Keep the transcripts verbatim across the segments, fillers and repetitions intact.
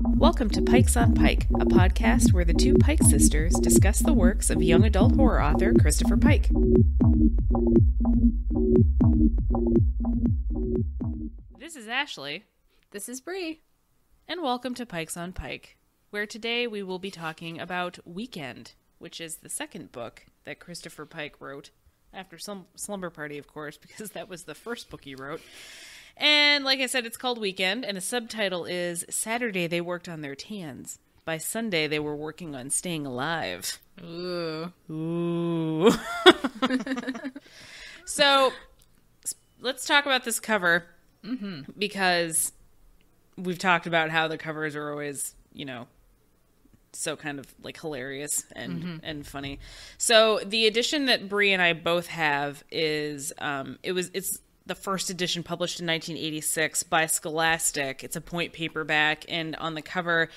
Welcome to Pikes on Pike, a podcast where the two Pike sisters discuss the works of young adult horror author Christopher Pike. This is Ashley. This is Bree. And welcome to Pikes on Pike, where today we will be talking about Weekend, which is the second book that Christopher Pike wrote, after some Slumber Party, of course, because that was the first book he wrote. And like I said, it's called Weekend, and the subtitle is Saturday They Worked on Their Tans. By Sunday, they were working on staying alive. Ooh. Ooh. So, let's talk about this cover, mm-hmm. because we've talked about how the covers are always, you know, so kind of like hilarious and, mm-hmm. and funny. So, the edition that Bree and I both have is, um, it was, it's, the first edition published in nineteen eighty-six by Scholastic. It's a point paperback, and on the cover,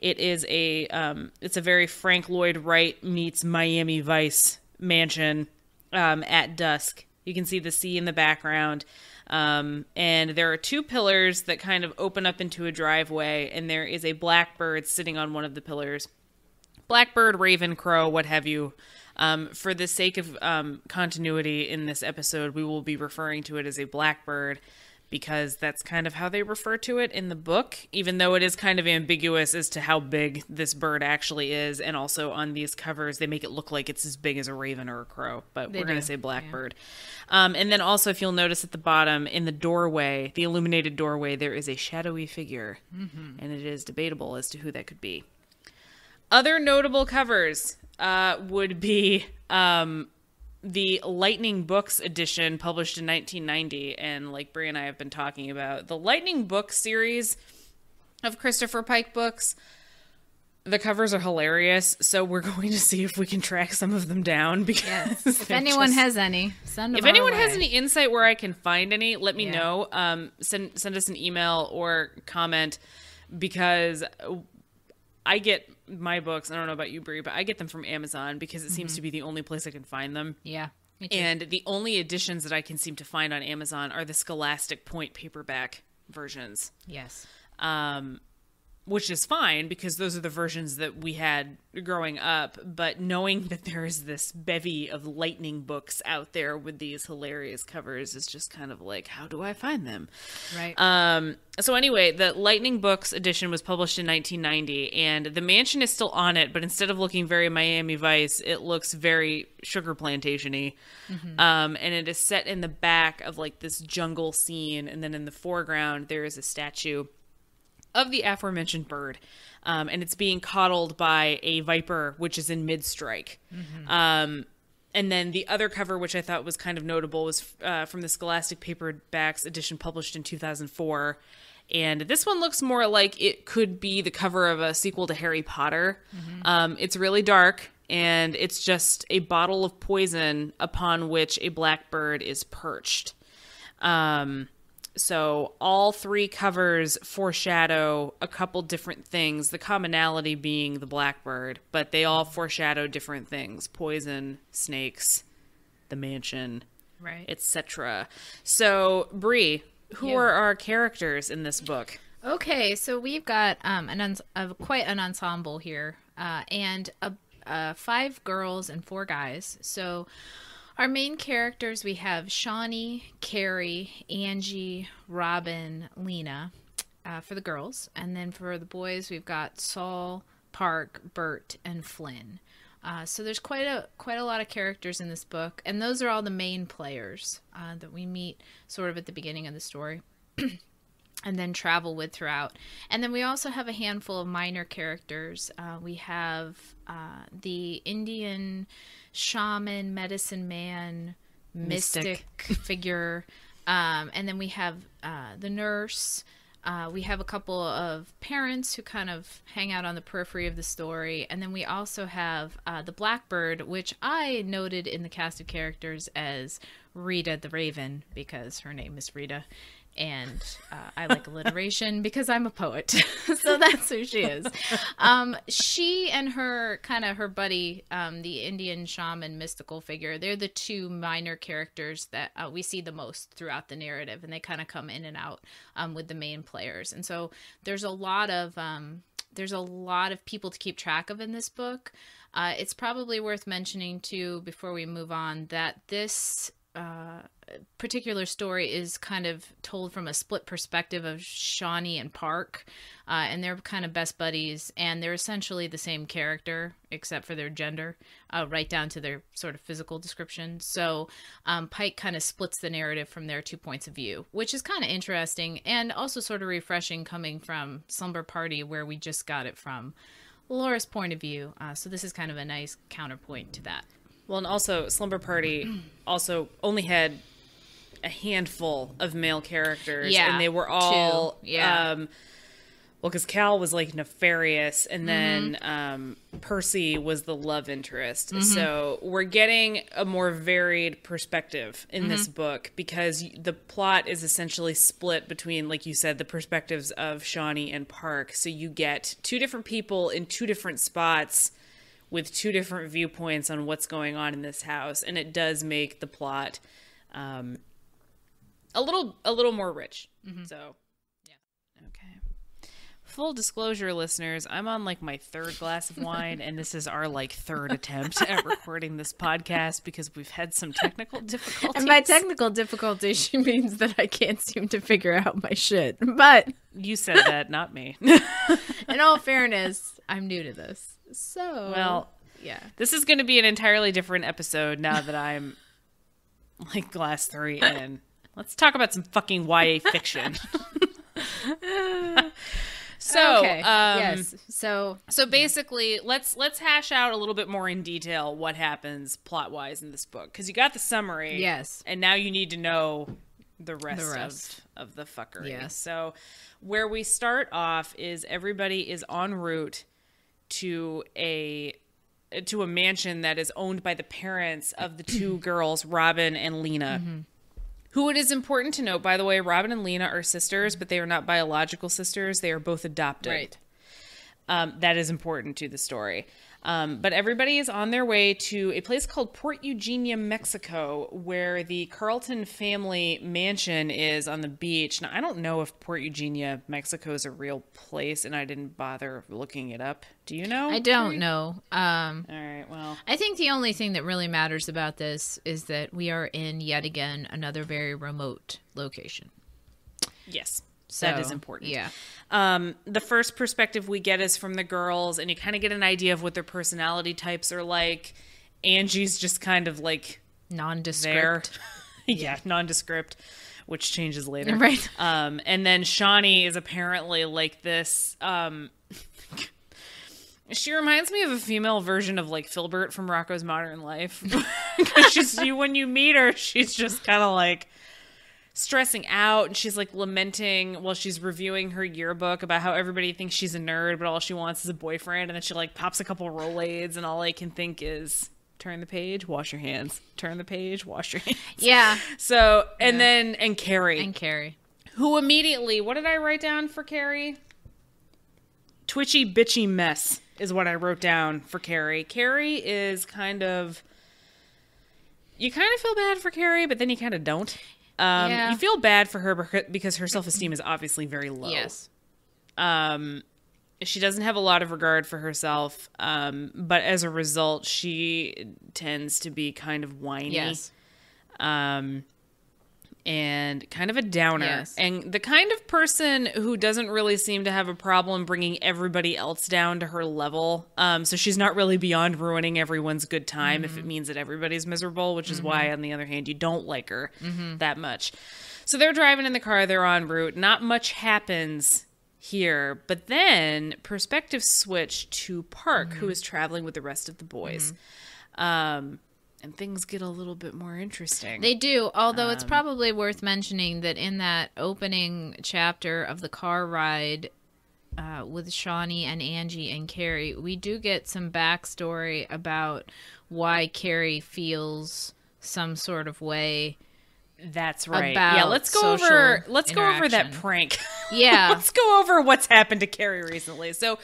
it is a um, it's a very Frank Lloyd Wright meets Miami Vice mansion um, at dusk. You can see the sea in the background, um, and there are two pillars that kind of open up into a driveway, and there is a blackbird sitting on one of the pillars. Blackbird, raven, crow, what have you. Um, for the sake of um, continuity in this episode, we will be referring to it as a blackbird because that's kind of how they refer to it in the book, even though it is kind of ambiguous as to how big this bird actually is. And also on these covers, they make it look like it's as big as a raven or a crow, but they we're going to say blackbird. Yeah. Um, and then also, if you'll notice at the bottom, in the doorway, the illuminated doorway, there is a shadowy figure, mm-hmm. and it is debatable as to who that could be. Other notable covers... Uh, would be um, the Lightning Books edition published in nineteen ninety. And like Bree and I have been talking about, the Lightning Books series of Christopher Pike books, the covers are hilarious. So we're going to see if we can track some of them down. Because yes. If anyone just, has any, send them If anyone way. has any insight where I can find any, let me yeah. know. Um, send, send us an email or comment, because I get... my books, I don't know about you, Bree, but I get them from Amazon because it mm-hmm. seems to be the only place I can find them. Yeah, me too. And the only editions that I can seem to find on Amazon are the Scholastic point paperback versions. Yes. Um, which is fine because those are the versions that we had growing up. But knowing that there is this bevy of Lightning books out there with these hilarious covers is just kind of like, how do I find them? Right. Um, so anyway, the Lightning Books edition was published in nineteen ninety, and the mansion is still on it, but instead of looking very Miami Vice, it looks very sugar plantation-y. Mm-hmm. Um, and it is set in the back of like this jungle scene. And then in the foreground, there is a statue of the aforementioned bird, um, and it's being coddled by a viper, which is in mid-strike. Mm-hmm. Um, and then the other cover, which I thought was kind of notable, was uh, from the Scholastic Paperbacks edition published in two thousand four. And this one looks more like it could be the cover of a sequel to Harry Potter. Mm-hmm. Um, it's really dark, and it's just a bottle of poison upon which a blackbird is perched. Um... So all three covers foreshadow a couple different things, the commonality being the blackbird, but they all foreshadow different things: poison, snakes, the mansion, right, et cetera. So, Bree, who yeah. are our characters in this book? Okay, so we've got um, an uh, quite an ensemble here, uh, and a, uh, five girls and four guys. So... our main characters, we have Shawnee, Carrie, Angie, Robin, Lena, uh, for the girls. And then for the boys, we've got Saul, Park, Bert, and Flynn. Uh, so there's quite a quite a lot of characters in this book. And those are all the main players uh, that we meet sort of at the beginning of the story and then travel with throughout. And then we also have a handful of minor characters. Uh, we have uh, the Indian... shaman, medicine man, mystic, mystic figure. Um, and then we have uh, the nurse. Uh, we have a couple of parents who kind of hang out on the periphery of the story. And then we also have uh, the blackbird, which I noted in the cast of characters as Rita the Raven, because her name is Rita. and uh, I like alliteration because I'm a poet. So that's who she is. Um, she and her kind of her buddy, um, the Indian shaman mystical figure, they're the two minor characters that uh, we see the most throughout the narrative, and they kind of come in and out um, with the main players. And so there's a lot of um, there's a lot of people to keep track of in this book. Uh, it's probably worth mentioning too before we move on that this Uh, particular story is kind of told from a split perspective of Shawnee and Park, uh, and they're kind of best buddies, and they're essentially the same character except for their gender, uh, right down to their sort of physical description. So um, Pike kind of splits the narrative from their two points of view, which is kind of interesting and also sort of refreshing coming from Slumber Party, where we just got it from Laura's point of view. Uh, so this is kind of a nice counterpoint to that. Well, and also Slumber Party also only had a handful of male characters, yeah, and they were all, two. yeah. Um, well, because Cal was like nefarious, and mm-hmm. then um, Percy was the love interest. Mm-hmm. So we're getting a more varied perspective in mm-hmm. this book, because the plot is essentially split between, like you said, the perspectives of Shawnee and Park. So you get two different people in two different spots with two different viewpoints on what's going on in this house. And it does make the plot um, a little a little more rich. Mm-hmm. So, yeah. Okay. Full disclosure, listeners, I'm on like my third glass of wine, and this is our like third attempt at recording this podcast because we've had some technical difficulties. And by technical difficulties, she means that I can't seem to figure out my shit. But you said that, not me. In all fairness, I'm new to this. So, well, yeah, this is going to be an entirely different episode now that I'm like glass three in. Let's talk about some fucking Y A fiction. So, okay. um, yes. So, so basically, yeah. let's let's hash out a little bit more in detail what happens plot wise in this book, because you got the summary, yes, and now you need to know the rest, the rest. Of, of the fuckery. Yeah. So, where we start off is everybody is en route to a to a mansion that is owned by the parents of the two girls, Robin and Lena, mm-hmm. who it is important to note, by the way, Robin and Lena are sisters, but they are not biological sisters. They are both adopted. Right. Um, that is important to the story. Um, but everybody is on their way to a place called Port Eugenia, Mexico, where the Carlton family mansion is on the beach. Now, I don't know if Port Eugenia, Mexico is a real place, and I didn't bother looking it up. Do you know? I don't know. Um, All right, well. I think the only thing that really matters about this is that we are in, yet again, another very remote location. Yes. So, that is important. Yeah. Um, the first perspective we get is from the girls, and you kind of get an idea of what their personality types are like. Angie's just kind of like nondescript. yeah, yeah, nondescript, which changes later. Right. Um, and then Shawnee is apparently like this. Um, she reminds me of a female version of like Filbert from Rocko's Modern Life. Because she's you when you meet her, she's just kind of like stressing out, and she's like lamenting while she's reviewing her yearbook about how everybody thinks she's a nerd, but all she wants is a boyfriend. And then she like pops a couple Rolaids, and all I can think is turn the page, wash your hands, turn the page, wash your hands. Yeah. So, and yeah. then, and Carrie. And Carrie. Who immediately, what did I write down for Carrie? Twitchy, bitchy mess is what I wrote down for Carrie. Carrie is kind of, you kind of feel bad for Carrie, but then you kind of don't. Um, yeah. You feel bad for her because her self-esteem is obviously very low. Yes. Um, she doesn't have a lot of regard for herself, um, but as a result, she tends to be kind of whiny. Yes. Um, and kind of a downer. Yes. And the kind of person who doesn't really seem to have a problem bringing everybody else down to her level. Um, so she's not really beyond ruining everyone's good time mm-hmm. if it means that everybody's miserable, which is mm-hmm. why, on the other hand, you don't like her mm-hmm. that much. So they're driving in the car. They're en route. Not much happens here. But then perspective switch to Park, mm-hmm. who is traveling with the rest of the boys. Mm-hmm. Um And things get a little bit more interesting. They do, although um, it's probably worth mentioning that in that opening chapter of the car ride uh, with Shawnee and Angie and Carrie, we do get some backstory about why Carrie feels some sort of way That's right. About yeah, let's go over let's go over that prank. Yeah. Let's go over what's happened to Carrie recently. So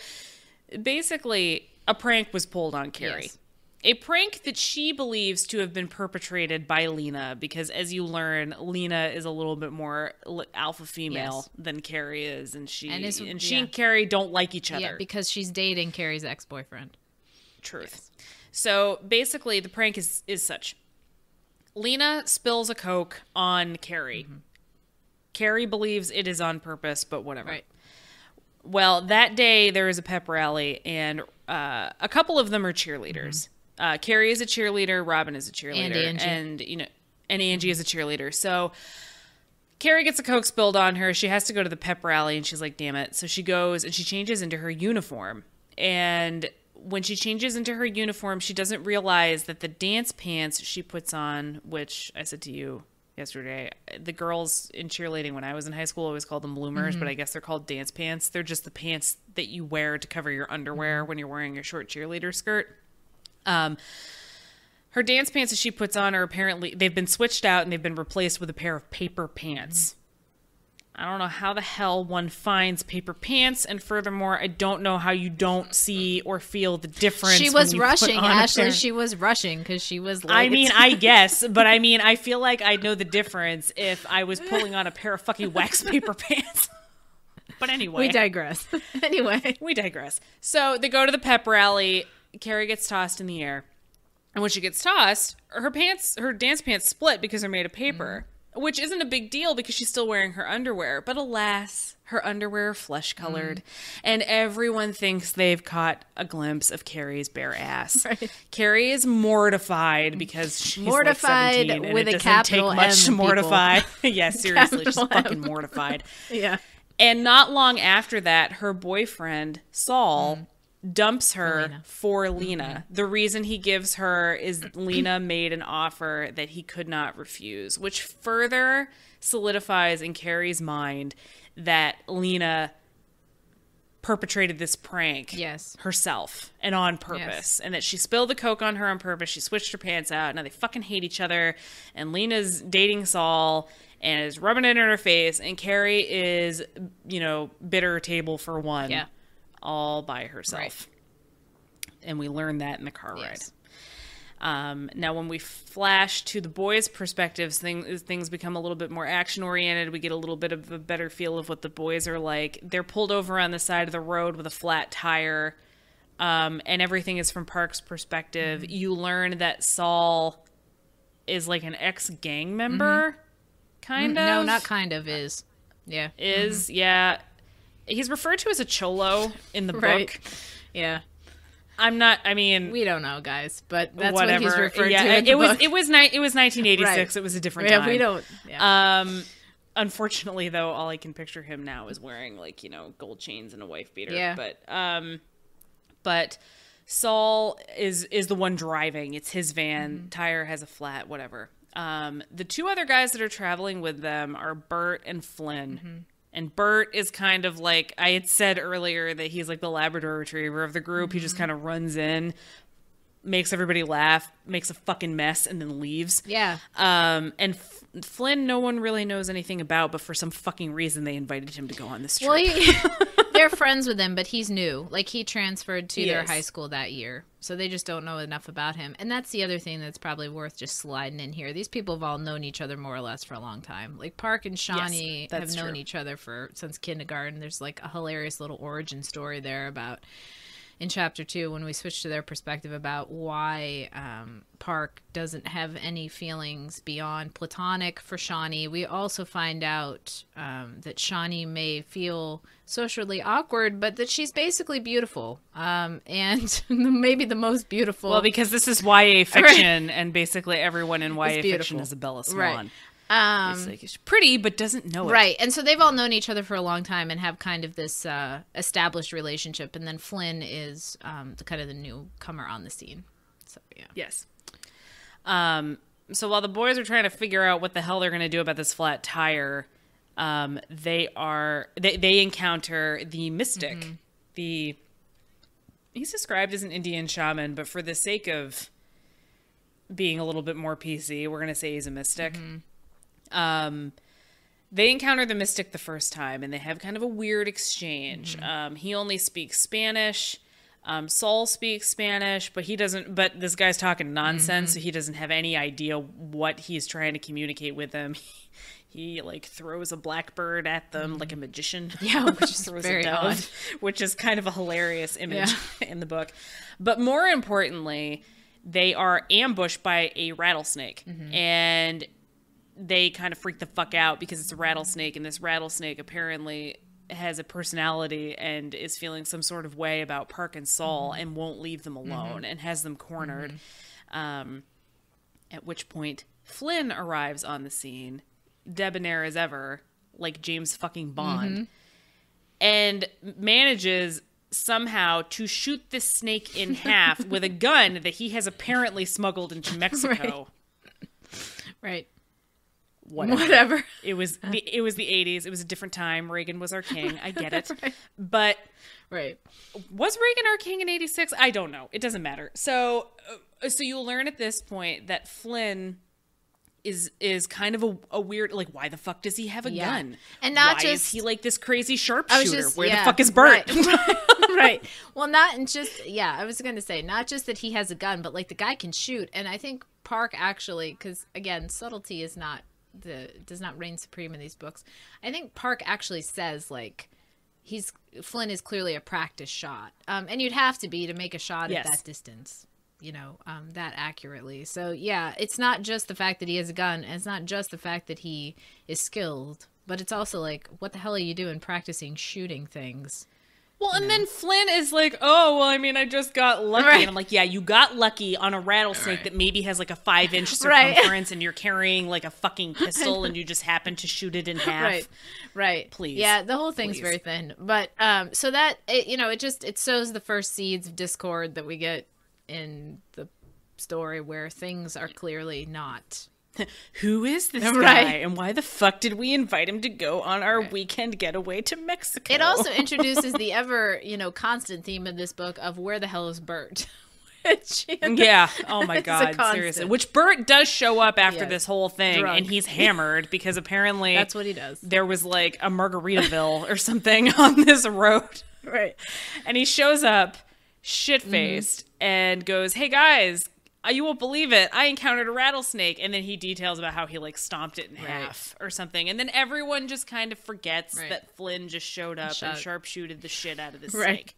basically, a prank was pulled on Carrie. Yes. A prank that she believes to have been perpetrated by Lena, because as you learn, Lena is a little bit more alpha female yes. than Carrie is, and she and, and she yeah. and Carrie don't like each other. Yeah, because she's dating Carrie's ex-boyfriend. Truth. Yes. So basically, the prank is is such. Lena spills a Coke on Carrie. Mm-hmm. Carrie believes it is on purpose, but whatever. Right. Well, that day there is a pep rally, and uh, a couple of them are cheerleaders. Mm-hmm. Uh, Carrie is a cheerleader. Robin is a cheerleader. And Angie. And, you know, and Angie is a cheerleader. So Carrie gets a Coke spilled on her. She has to go to the pep rally, and she's like, damn it. So she goes and she changes into her uniform. And when she changes into her uniform, she doesn't realize that the dance pants she puts on, which I said to you yesterday, the girls in cheerleading when I was in high school always called them bloomers, mm-hmm. but I guess they're called dance pants. They're just the pants that you wear to cover your underwear when you're wearing your short cheerleader skirt. Um, her dance pants that she puts on are apparently, they've been switched out and they've been replaced with a pair of paper pants. Mm-hmm. I don't know how the hell one finds paper pants. And furthermore, I don't know how you don't see or feel the difference. She was rushing, Ashley. She was rushing because she was late. I mean, I guess. But I mean, I feel like I'd know the difference if I was pulling on a pair of fucking wax paper pants. But anyway. We digress. Anyway. We digress. So they go to the pep rally. Carrie gets tossed in the air, and when she gets tossed, her pants, her dance pants split because they're made of paper, mm. which isn't a big deal because she's still wearing her underwear. But alas, her underwear are flesh colored, mm. and everyone thinks they've caught a glimpse of Carrie's bare ass. Right. Carrie is mortified because she's mortified like seventeen, with a capital M. It doesn't take much to mortify. Yeah, seriously, capital she's M. fucking mortified. Yeah, and not long after that, her boyfriend Saul. Mm. dumps her Lena. for Lena. The reason he gives her is Lena made an offer that he could not refuse, which further solidifies in Carrie's mind that Lena perpetrated this prank yes. herself and on purpose, yes. and that she spilled the Coke on her on purpose. She switched her pants out. Now they fucking hate each other, and Lena's dating Saul and is rubbing it in her face, and Carrie is, you know, bitter table for one. Yeah. All by herself. Right. And we learned that in the car yes. ride. Um, now, when we flash to the boys' perspectives, things, things become a little bit more action-oriented. We get a little bit of a better feel of what the boys are like. They're pulled over on the side of the road with a flat tire, um, and everything is from Park's perspective. Mm-hmm. You learn that Saul is like an ex-gang member, mm-hmm. kind mm-hmm. of? No, not kind of, is. Yeah. Is, mm-hmm. yeah. He's referred to as a cholo in the right. book. Yeah. I'm not, I mean. We don't know, guys, but that's whatever. What he's referred yeah, to in it the was, book. It was, ni it was nineteen eighty-six. Right. It was a different yeah, time. We don't. Yeah. Um, unfortunately, though, all I can picture him now is wearing, like, you know, gold chains and a wife beater. Yeah. But, um, but Saul is, is the one driving. It's his van. Mm-hmm. Tire has a flat, whatever. Um, the two other guys that are traveling with them are Bert and Flynn. Mm-hmm. And Bert is kind of like, I had said earlier that he's like the Labrador retriever of the group. Mm-hmm. He just kind of runs in, makes everybody laugh, makes a fucking mess, and then leaves. Yeah. Um, and F Flynn, no one really knows anything about, but for some fucking reason, they invited him to go on this trip. Well, he, they're friends with him, but he's new. Like, he transferred to yes. their high school that year, so they just don't know enough about him. And that's the other thing that's probably worth just sliding in here. These people have all known each other more or less for a long time. Like, Park and Shawnee yes, have known true. each other for since kindergarten. There's, like, a hilarious little origin story there about... in chapter two, when we switch to their perspective about why um, Park doesn't have any feelings beyond platonic for Shawnee, we also find out um, that Shawnee may feel socially awkward, but that she's basically beautiful um, and maybe the most beautiful. Well, because this is Y A fiction, right. and basically everyone in Y A fiction is a Bella Swan. Right. Um, it's like, it's pretty, but doesn't know it. Right. And so they've all known each other for a long time and have kind of this uh, established relationship. And then Flynn is um, the kind of the newcomer on the scene. So, yeah. Yes. Um, so while the boys are trying to figure out what the hell they're going to do about this flat tire, um, they are, they, they encounter the mystic. Mm-hmm. The, he's described as an Indian shaman, but for the sake of being a little bit more P C, we're going to say he's a mystic. Mm-hmm. Um, they encounter the mystic the first time, and they have kind of a weird exchange. Mm-hmm. Um, he only speaks Spanish. Um, Saul speaks Spanish, but he doesn't. But this guy's talking nonsense, mm-hmm. so he doesn't have any idea what he's trying to communicate with them. He, he like throws a blackbird at them, mm-hmm. like a magician. Yeah, which is throws very a dove, odd. Which is kind of a hilarious image yeah. in the book. But more importantly, they are ambushed by a rattlesnake, mm-hmm. and they kind of freak the fuck out because it's a rattlesnake, and this rattlesnake apparently has a personality and is feeling some sort of way about Park and Saul mm-hmm. and won't leave them alone mm-hmm. and has them cornered. Mm-hmm. Um, at which point Flynn arrives on the scene, debonair as ever, like James fucking Bond, mm-hmm. and manages somehow to shoot this snake in half with a gun that he has apparently smuggled into Mexico. Right. Right. Whatever. Whatever. It was the, it was the eighties. It was a different time. Reagan was our king. I get it. Right. But right. was Reagan our king in eighty-six? I don't know. It doesn't matter. So so you'll learn at this point that Flynn is is kind of a, a weird, like, why the fuck does he have a yeah. gun? And not why just is he like this crazy sharpshooter? Where yeah, the fuck is Bert? Right. Right. Well, not and just yeah, I was going to say not just that he has a gun, but like the guy can shoot. And I think Park actually, because again, subtlety is not the does not reign supreme in these books. I think Park actually says, like, he's Flynn is clearly a practice shot, um and you'd have to be to make a shot yes. at that distance, you know, um that accurately. So yeah, it's not just the fact that he has a gun, and it's not just the fact that he is skilled, but it's also like, what the hell are you doing practicing shooting things? Well, and no. then Flynn is like, oh, well, I mean, I just got lucky. Right. And I'm like, yeah, you got lucky on a rattlesnake right. that maybe has like a five-inch circumference right. and you're carrying like a fucking pistol and you just happen to shoot it in half. Right, right. Please. Yeah, the whole thing's Please. very thin. But um, so that, it, you know, it just, it sows the first seeds of discord that we get in the story where things are clearly not. Who is this right. guy, and why the fuck did we invite him to go on our right. weekend getaway to Mexico? It also introduces the ever, you know, constant theme in this book of where the hell is Bert? Which, you know, yeah. Oh my God. Seriously. Which Bert does show up after yes. this whole thing, drunk. And he's hammered because apparently that's what he does. There was like a Margaritaville or something on this road, right? And he shows up, shit faced, mm-hmm. and goes, "Hey guys. You won't believe it. I encountered a rattlesnake." And then he details about how he like stomped it in right. half or something. And then everyone just kind of forgets right. that Flynn just showed up Shut. and sharpshooted the shit out of this right. snake.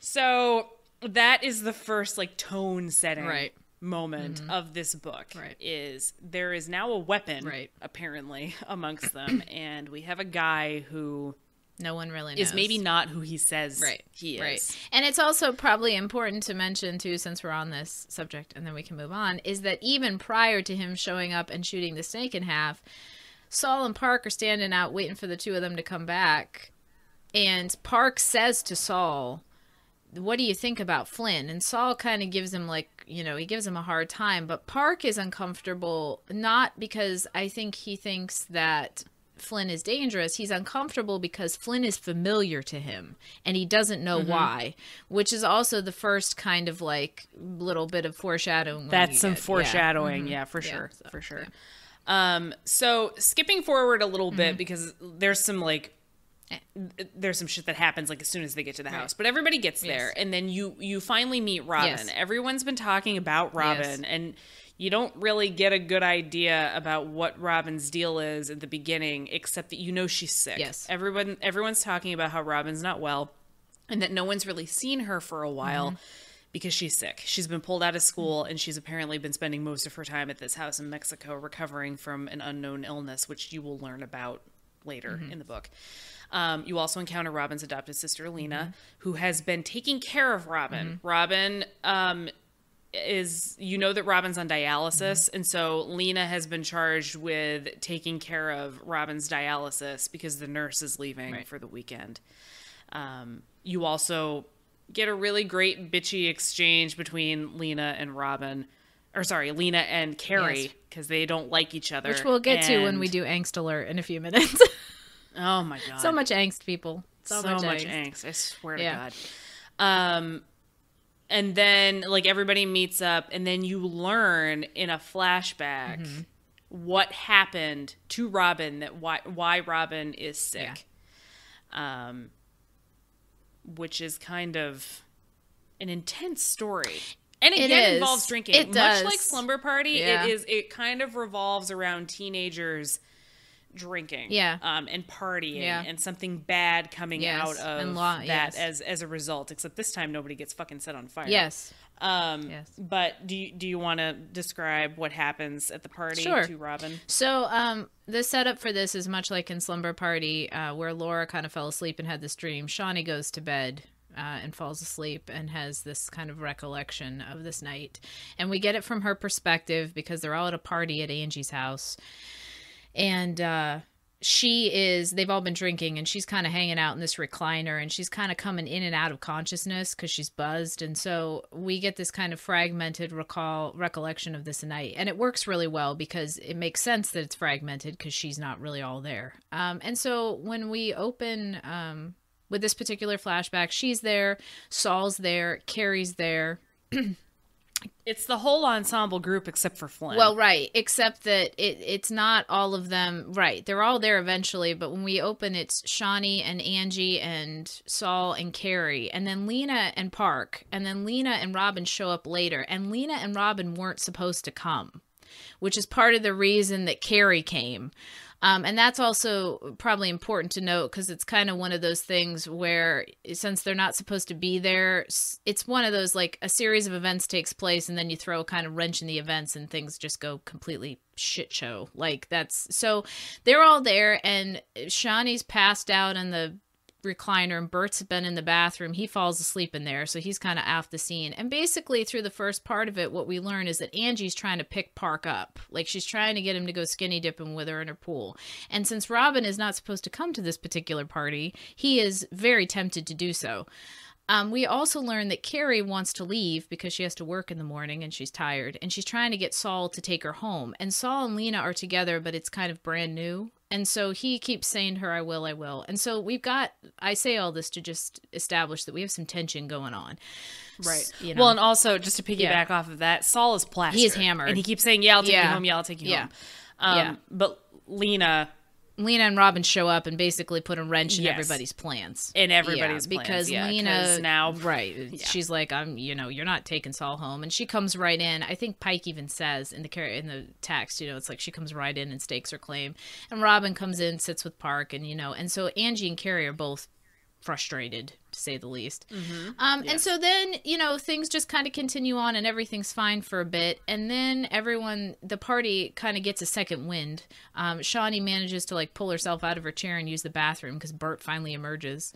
So that is the first like tone setting right. moment mm-hmm. of this book right. is there is now a weapon right. apparently amongst them. And we have a guy who... No one really knows. Is maybe not who he says right. he is. Right. And it's also probably important to mention, too, since we're on this subject, and then we can move on, is that even prior to him showing up and shooting the snake in half, Saul and Park are standing out waiting for the two of them to come back. And Park says to Saul, "What do you think about Flynn?" And Saul kind of gives him, like, you know, he gives him a hard time. But Park is uncomfortable, not because I think he thinks that... Flynn is dangerous. He's uncomfortable because Flynn is familiar to him and he doesn't know mm-hmm. why, which is also the first kind of like little bit of foreshadowing. That's some get, foreshadowing. Yeah, mm-hmm. yeah for yeah, sure. So, for sure. Yeah. Um, so skipping forward a little mm-hmm. bit, because there's some like, there's some shit that happens like as soon as they get to the right. house, but everybody gets yes. there. And then you, you finally meet Robin. Yes. Everyone's been talking about Robin yes. and you don't really get a good idea about what Robin's deal is at the beginning, except that you know she's sick. Yes. Everyone, everyone's talking about how Robin's not well and that no one's really seen her for a while mm-hmm. because she's sick. She's been pulled out of school mm-hmm. and she's apparently been spending most of her time at this house in Mexico recovering from an unknown illness, which you will learn about later mm-hmm. in the book. Um, you also encounter Robin's adopted sister, Lena, mm-hmm. who has been taking care of Robin. Mm-hmm. Robin... Um, is you know that Robin's on dialysis mm-hmm. and so Lena has been charged with taking care of Robin's dialysis because the nurse is leaving right. for the weekend. Um, you also get a really great bitchy exchange between Lena and Robin, or sorry, Lena and Carrie, because yes. they don't like each other. Which we'll get and... to when we do angst alert in a few minutes. Oh my God. So much angst, people. So, so much, much angst. angst. I swear yeah. to God. Um, And then, like, everybody meets up, and then you learn in a flashback mm-hmm. what happened to Robin, that why why Robin is sick. Yeah. Um, which is kind of an intense story. And again, it, it involves drinking. It does. Much like Slumber Party, yeah. it is it kind of revolves around teenagers drinking, yeah, um, and partying, yeah. and something bad coming yes. out of law, that yes. as as a result. Except this time, nobody gets fucking set on fire. Yes. Um, yes. But do you, do you want to describe what happens at the party sure. to Robin? So um, the setup for this is much like in Slumber Party, uh, where Laura kind of fell asleep and had this dream. Shawnee goes to bed. Uh, and falls asleep and has this kind of recollection of this night. And we get it from her perspective because they're all at a party at Angie's house. And uh, she is, they've all been drinking, and she's kind of hanging out in this recliner, and she's kind of coming in and out of consciousness because she's buzzed. And so we get this kind of fragmented recall recollection of this night. And it works really well because it makes sense that it's fragmented because she's not really all there. Um, and so when we open... Um, With this particular flashback, she's there, Saul's there, Carrie's there. It's the whole ensemble group except for Flynn. Well, right, except that it, it's not all of them. Right, they're all there eventually, but when we open, it's Shawnee and Angie and Saul and Carrie, and then Lena and Park, and then Lena and Robin show up later, and Lena and Robin weren't supposed to come, which is part of the reason that Carrie came. Um, and that's also probably important to note because it's kind of one of those things where since they're not supposed to be there, it's one of those like a series of events takes place and then you throw a kind of wrench in the events and things just go completely shit show. Like that's so they're all there and Shawnee's passed out on the recliner and Bert's been in the bathroom. He falls asleep in there. So he's kind of off the scene. And basically through the first part of it, what we learn is that Angie's trying to pick Park up. Like she's trying to get him to go skinny dipping with her in her pool. And since Robin is not supposed to come to this particular party, he is very tempted to do so. Um, we also learn that Carrie wants to leave because she has to work in the morning and she's tired. And she's trying to get Saul to take her home. And Saul and Lena are together, but it's kind of brand new. And so he keeps saying to her, I will, I will. And so we've got, I say all this to just establish that we have some tension going on. Right. You know? Well, and also just to piggyback yeah. off of that, Saul is plastered. He is hammered. And he keeps saying, yeah, I'll take yeah. you home. Yeah, I'll take you yeah. home. Um, yeah. But Lena... Lena and Robin show up and basically put a wrench in yes. everybody's plans. In everybody's yeah, plans, because yeah, Lena now, right? Yeah. She's like, I'm, you know, you're not taking Saul home, and she comes right in. I think Pike even says in the in the text, you know, it's like she comes right in and stakes her claim, and Robin comes in, sits with Park, and you know, and so Angie and Carrie are both frustrated, to say the least. Mm-hmm. um, yes. And so then, you know, things just kind of continue on, and everything's fine for a bit. And then everyone, the party kind of gets a second wind. Um, Shawnee manages to like pull herself out of her chair and use the bathroom because Bert finally emerges.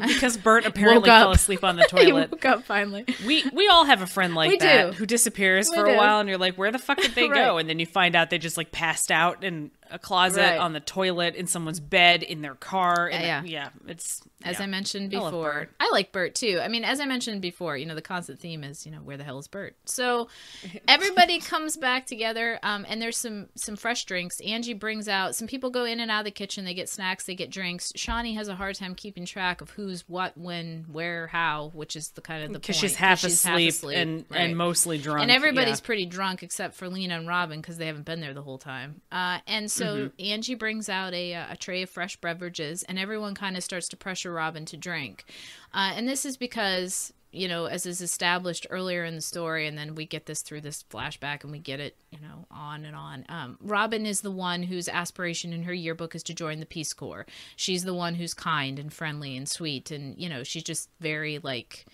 Because Bert apparently fell asleep on the toilet. He woke up finally. We we all have a friend like we that do. who disappears we for do. a while, and you're like, where the fuck did they right. go? And then you find out they just like passed out in a closet, right. on the toilet, in someone's bed, in their car. And yeah, the, yeah, it's as yeah. I mentioned before. I, I like Bert too. I mean, as I mentioned before, you know, the constant theme is, you know, where the hell is Bert? So everybody comes back together, um, and there's some some fresh drinks. Angie brings out some people go in and out of the kitchen. They get snacks, they get drinks. Shawnee has a hard time keeping track of who. Who's what, when, where, how, which is the kind of the point. She's half she's asleep, half asleep and, right. and mostly drunk. And everybody's yeah. pretty drunk except for Lena and Robin because they haven't been there the whole time. Uh, and so mm-hmm. Angie brings out a, a tray of fresh beverages, and everyone kind of starts to pressure Robin to drink. Uh, and this is because, you know, as is established earlier in the story, and then we get this through this flashback and we get it, you know, on and on. Um, Robin is the one whose aspiration in her yearbook is to join the Peace Corps. She's the one who's kind and friendly and sweet. And, you know, she's just very like,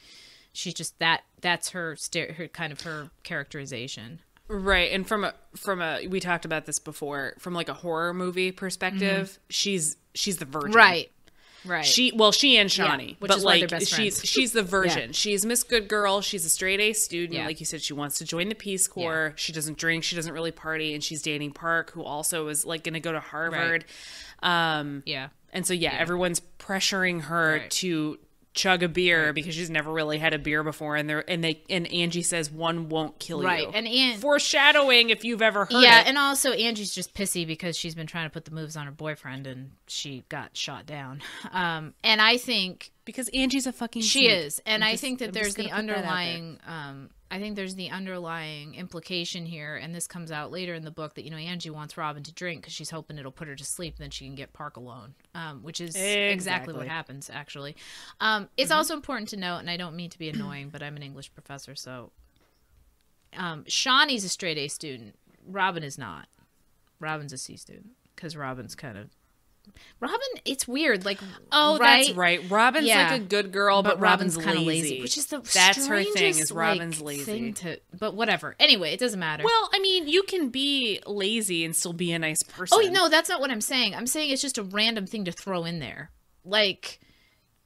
she's just that, that's her, her kind of her characterization. Right. And from a, from a, we talked about this before, from like a horror movie perspective, mm-hmm. she's, she's the virgin. Right. Right. She well, she and Shawnee, yeah, which but is like best she's she's the virgin. Yeah. She's Miss Good Girl. She's a straight A student. Yeah. Like you said, she wants to join the Peace Corps. Yeah. She doesn't drink. She doesn't really party, and she's dating Park, who also is like going to go to Harvard. Right. Um, yeah. And so yeah, yeah. everyone's pressuring her right. to chug a beer right. because she's never really had a beer before, and they and they and Angie says one won't kill right. you. Right. And, and foreshadowing, if you've ever heard. Yeah. It. And also Angie's just pissy because she's been trying to put the moves on her boyfriend, and she got shot down. Um, and I think because Angie's a fucking she snake. is, and I'm I just, think that I'm there's the underlying. There. Um, I think there's the underlying implication here, and this comes out later in the book, that, you know, Angie wants Robin to drink because she's hoping it'll put her to sleep, and then she can get Park alone, um, which is exactly. exactly what happens, actually. Um, it's mm-hmm. also important to note, and I don't mean to be annoying, but I'm an English professor, so... Um, Shawnee's a straight-A student. Robin is not. Robin's a C student, because Robin's kind of... Robin, it's weird. Like, oh, right? That's right. Robin's yeah. like a good girl, but, but Robin's, Robin's kind of lazy, which is the that's her thing. Is Robin's like, lazy? Thing to, but whatever. Anyway, it doesn't matter. Well, I mean, you can be lazy and still be a nice person. Oh no, that's not what I'm saying. I'm saying it's just a random thing to throw in there. Like,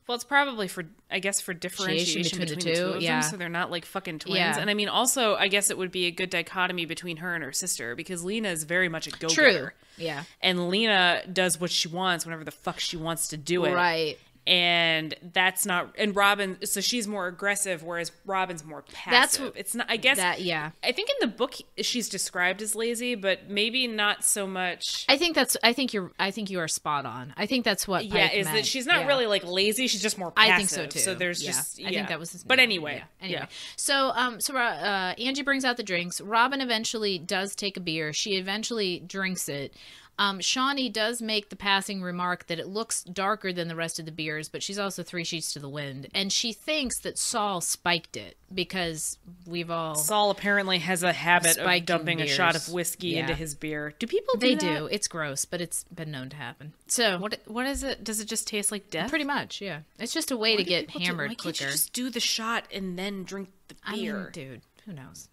well, it's probably for I guess for differentiation between, between the two, the two of yeah. them, so they're not like fucking twins. Yeah. And I mean, also, I guess it would be a good dichotomy between her and her sister, because Lena is very much a go-getter. True. Yeah. And Lena does what she wants whenever the fuck she wants to do it. Right. And that's not, and Robin, so she's more aggressive, whereas Robin's more passive. That's what, it's not, I guess, that, yeah. I think in the book she's described as lazy, but maybe not so much. I think that's, I think you're, I think you are spot on. I think that's what Yeah, Pike is meant. That she's not yeah. really like lazy, she's just more passive. I think so too. So there's yeah. just, yeah. I think that was his name. But anyway. Yeah. Anyway. Yeah. So, um, so, uh, Angie brings out the drinks. Robin eventually does take a beer. She eventually drinks it. Um, Shawnee does make the passing remark that it looks darker than the rest of the beers, but she's also three sheets to the wind. And she thinks that Saul spiked it, because we've all... Saul apparently has a habit of dumping beers. a shot of whiskey yeah. into his beer. Do people do They that? do. It's gross, but it's been known to happen. So... What, what is it? Does it just taste like death? Pretty much, yeah. It's just a way Why to get hammered do? Why quicker. Can't you just do the shot and then drink the beer? I mean, dude, who knows?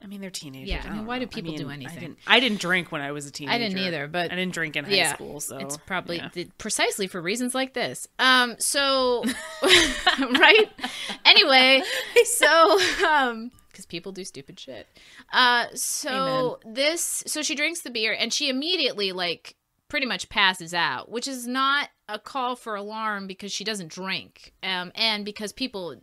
I mean, they're teenagers. Yeah, I mean, why do people I mean, do anything? I didn't, I didn't drink when I was a teenager. I didn't either, but... I didn't drink in high yeah, school, so... It's probably yeah. the, precisely for reasons like this. Um, so... right? Anyway, so... Um, because people do stupid shit. Uh, so Amen. this... So she drinks the beer, and she immediately, like, pretty much passes out, which is not a call for alarm, because she doesn't drink. Um, and because people...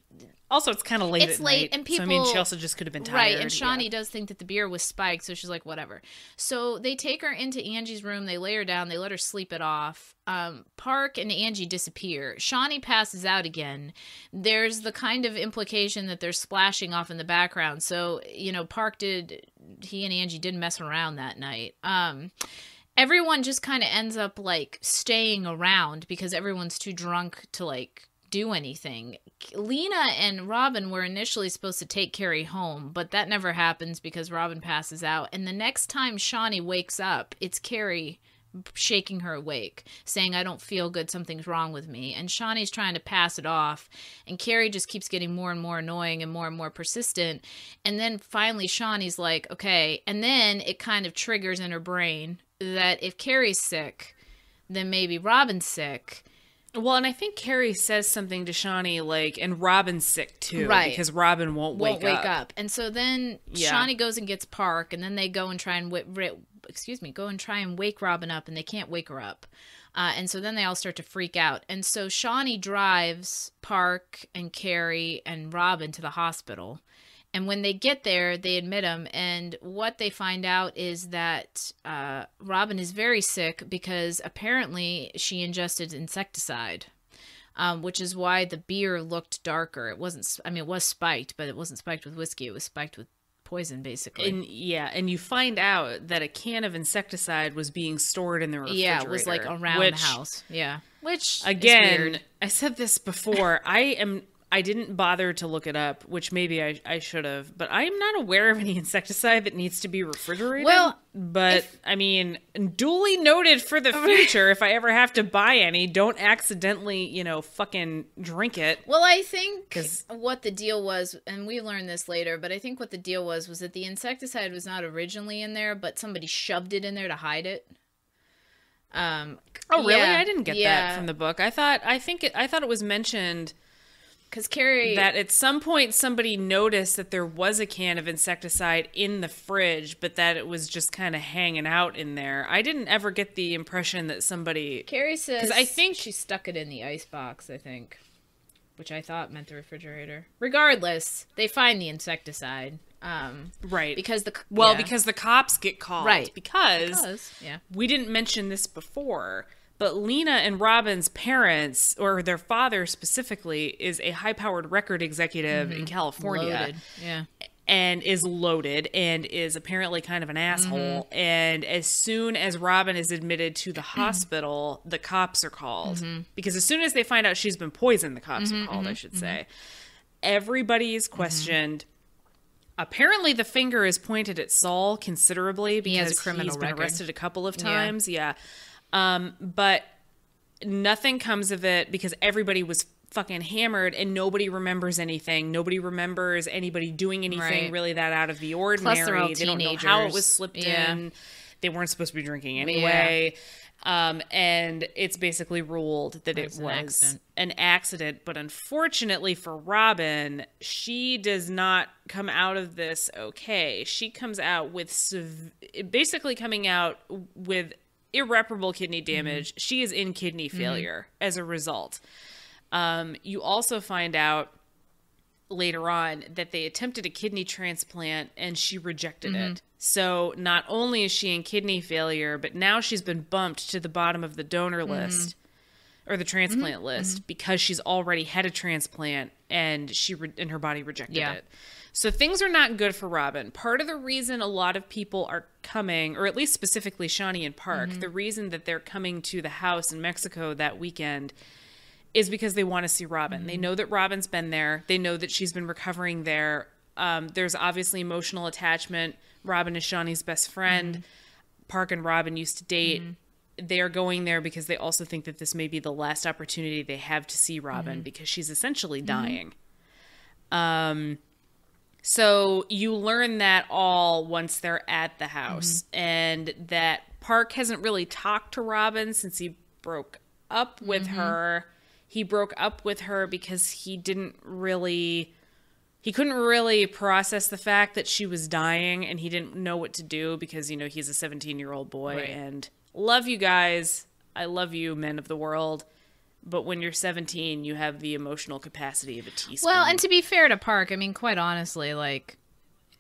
Also, it's kind of late. It's at late, night, and people. So, I mean, she also just could have been tired. Right, and Shawnee yeah. does think that the beer was spiked, so she's like, whatever. So they take her into Angie's room. They lay her down. They let her sleep it off. Um, Park and Angie disappear. Shawnee passes out again. There's the kind of implication that they're splashing off in the background. So, you know, Park did. He and Angie did mess around that night. Um, everyone just kind of ends up like staying around because everyone's too drunk to like. do anything. Lena and Robin were initially supposed to take Carrie home, but that never happens because Robin passes out. And the next time Shawnee wakes up, it's Carrie shaking her awake, saying, I don't feel good, something's wrong with me. And Shawnee's trying to pass it off, and Carrie just keeps getting more and more annoying and more and more persistent. And then finally Shawnee's like, okay. And then it kind of triggers in her brain that if Carrie's sick, then maybe Robin's sick. Well, and I think Carrie says something to Shawnee, like, and Robin's sick, too. Right. Because Robin won't, won't wake, wake up. up. And so then yeah. Shawnee goes and gets Park, and then they go and try and, w excuse me, go and try and wake Robin up, and they can't wake her up. Uh, and so then they all start to freak out. And so Shawnee drives Park and Carrie and Robin to the hospital. And when they get there, they admit him, and what they find out is that uh, Robin is very sick because apparently she ingested insecticide, um, which is why the beer looked darker. It wasn't, I mean, it was spiked, but it wasn't spiked with whiskey. It was spiked with poison, basically. And, yeah, and you find out that a can of insecticide was being stored in the refrigerator. Yeah, it was like around which, the house. Yeah, which again, is weird. I said this before. I am. I didn't bother to look it up, which maybe I, I should have, but I'm not aware of any insecticide that needs to be refrigerated. Well, but if, I mean, duly noted for the future, if I ever have to buy any, don't accidentally, you know, fucking drink it. Well, I think what the deal was, and we learned this later, but I think what the deal was, was that the insecticide was not originally in there, but somebody shoved it in there to hide it. Um, oh, really? Yeah, I didn't get yeah. that from the book. I thought, I think it, I thought it was mentioned... Because Carrie... That at some point somebody noticed that there was a can of insecticide in the fridge, but that it was just kind of hanging out in there. I didn't ever get the impression that somebody... Carrie says... Because I think she stuck it in the icebox, I think. Which I thought meant the refrigerator. Regardless, they find the insecticide. Um, right. Because the... Well, yeah. because the cops get called. Right. Because... because yeah. We didn't mention this before... But Lena and Robin's parents, or their father specifically, is a high-powered record executive mm-hmm. in California. Loaded. Yeah. And is loaded and is apparently kind of an asshole. Mm-hmm. And as soon as Robin is admitted to the hospital, the cops are called. Mm-hmm. Because as soon as they find out she's been poisoned, the cops mm-hmm, are called, mm-hmm, I should mm-hmm. say. Everybody is questioned. Mm-hmm. Apparently the finger is pointed at Saul considerably because he has a criminal he's been record. arrested a couple of times. Yeah. yeah. Um, but nothing comes of it because everybody was fucking hammered and nobody remembers anything. Nobody remembers anybody doing anything right. really that out of the ordinary. Plus they're all teenagers. They don't know how it was slipped yeah. in. They weren't supposed to be drinking anyway. Yeah. Um, and it's basically ruled that it was an accident. an accident. But unfortunately for Robin, she does not come out of this okay. She comes out with sev- basically coming out with irreparable kidney damage. Mm-hmm. She is in kidney failure mm-hmm. as a result. Um, you also find out later on that they attempted a kidney transplant and she rejected mm-hmm. it. So not only is she in kidney failure, but now she's been bumped to the bottom of the donor mm-hmm. list or the transplant mm-hmm. list mm-hmm. because she's already had a transplant and she re- and her body rejected yeah. it. So things are not good for Robin. Part of the reason a lot of people are coming, or at least specifically Shawnee and Park, mm-hmm. the reason that they're coming to the house in Mexico that weekend is because they want to see Robin. Mm-hmm. They know that Robin's been there. They know that she's been recovering there. Um, there's obviously emotional attachment. Robin is Shawnee's best friend. Mm-hmm. Park and Robin used to date. Mm-hmm. They are going there because they also think that this may be the last opportunity they have to see Robin mm-hmm. because she's essentially dying. Mm-hmm. Um, so you learn that all once they're at the house mm-hmm. and that Park hasn't really talked to Robin since he broke up with mm-hmm. her. He broke up with her because he didn't really, he couldn't really process the fact that she was dying and he didn't know what to do because, you know, he's a seventeen-year-old boy right. and love you guys. I love you, men of the world. But when you're seventeen, you have the emotional capacity of a teaspoon. Well, and to be fair to Park, I mean, quite honestly, like...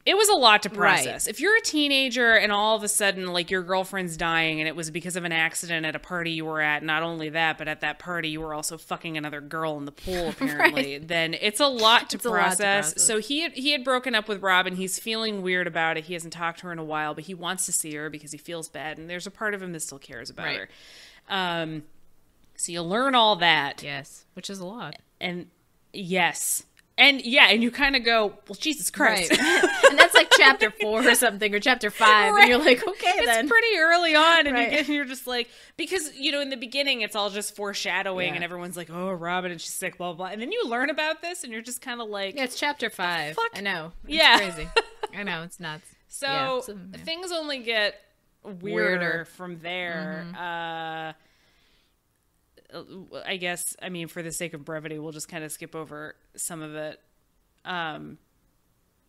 It was a lot to process. Right. If you're a teenager and all of a sudden, like, your girlfriend's dying and it was because of an accident at a party you were at, not only that, but at that party you were also fucking another girl in the pool, apparently, right. then it's a lot to it's process. A lot to process. So he had, he had broken up with Robin. He's feeling weird about it. He hasn't talked to her in a while, but he wants to see her because he feels bad. And there's a part of him that still cares about right. her. Um, so you learn all that. Yes, which is a lot. And yes. And, yeah, and you kind of go, well, Jesus Christ. Right. And that's like chapter four or something, or chapter five. Right. And you're like, okay, it's then. It's pretty early on. And right. you get, you're just like, because, you know, in the beginning, it's all just foreshadowing. Yeah. And everyone's like, oh, Robin, and she's sick, blah, blah. And then you learn about this, and you're just kind of like. Yeah, it's chapter five. Fuck? I know. It's yeah. crazy. I know. It's nuts. So yeah, some, yeah. things only get weirder, weirder. from there. Mm-hmm. Uh I guess, I mean, for the sake of brevity, we'll just kind of skip over some of it. Um,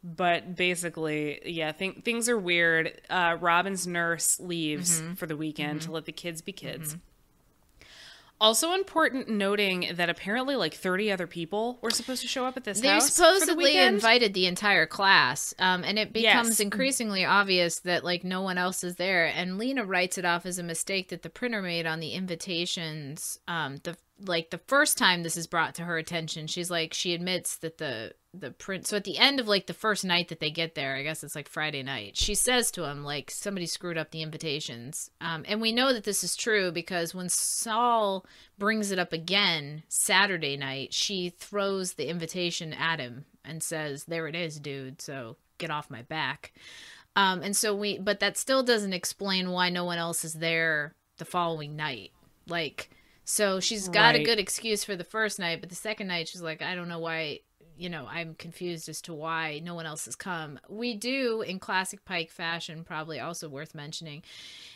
but basically, yeah, th- things are weird. Uh, Robin's nurse leaves mm-hmm. for the weekend mm-hmm. to let the kids be kids. Mm-hmm. Also important noting that apparently like thirty other people were supposed to show up at this They're house. They supposedly the invited the entire class. Um, and it becomes yes. increasingly obvious that like no one else is there. And Lena writes it off as a mistake that the printer made on the invitations. Um, the like the first time this is brought to her attention, she's like, she admits that the, the print. So at the end of like the first night that they get there, I guess it's like Friday night, she says to him, like, somebody screwed up the invitations. Um, and we know that this is true because when Saul brings it up again Saturday night, she throws the invitation at him and says, there it is, dude. So get off my back. Um, and so we, but that still doesn't explain why no one else is there the following night. Like, so she's got right. a good excuse for the first night, but the second night she's like, I don't know why. You know, I'm confused as to why no one else has come. We do, in classic Pike fashion, probably also worth mentioning,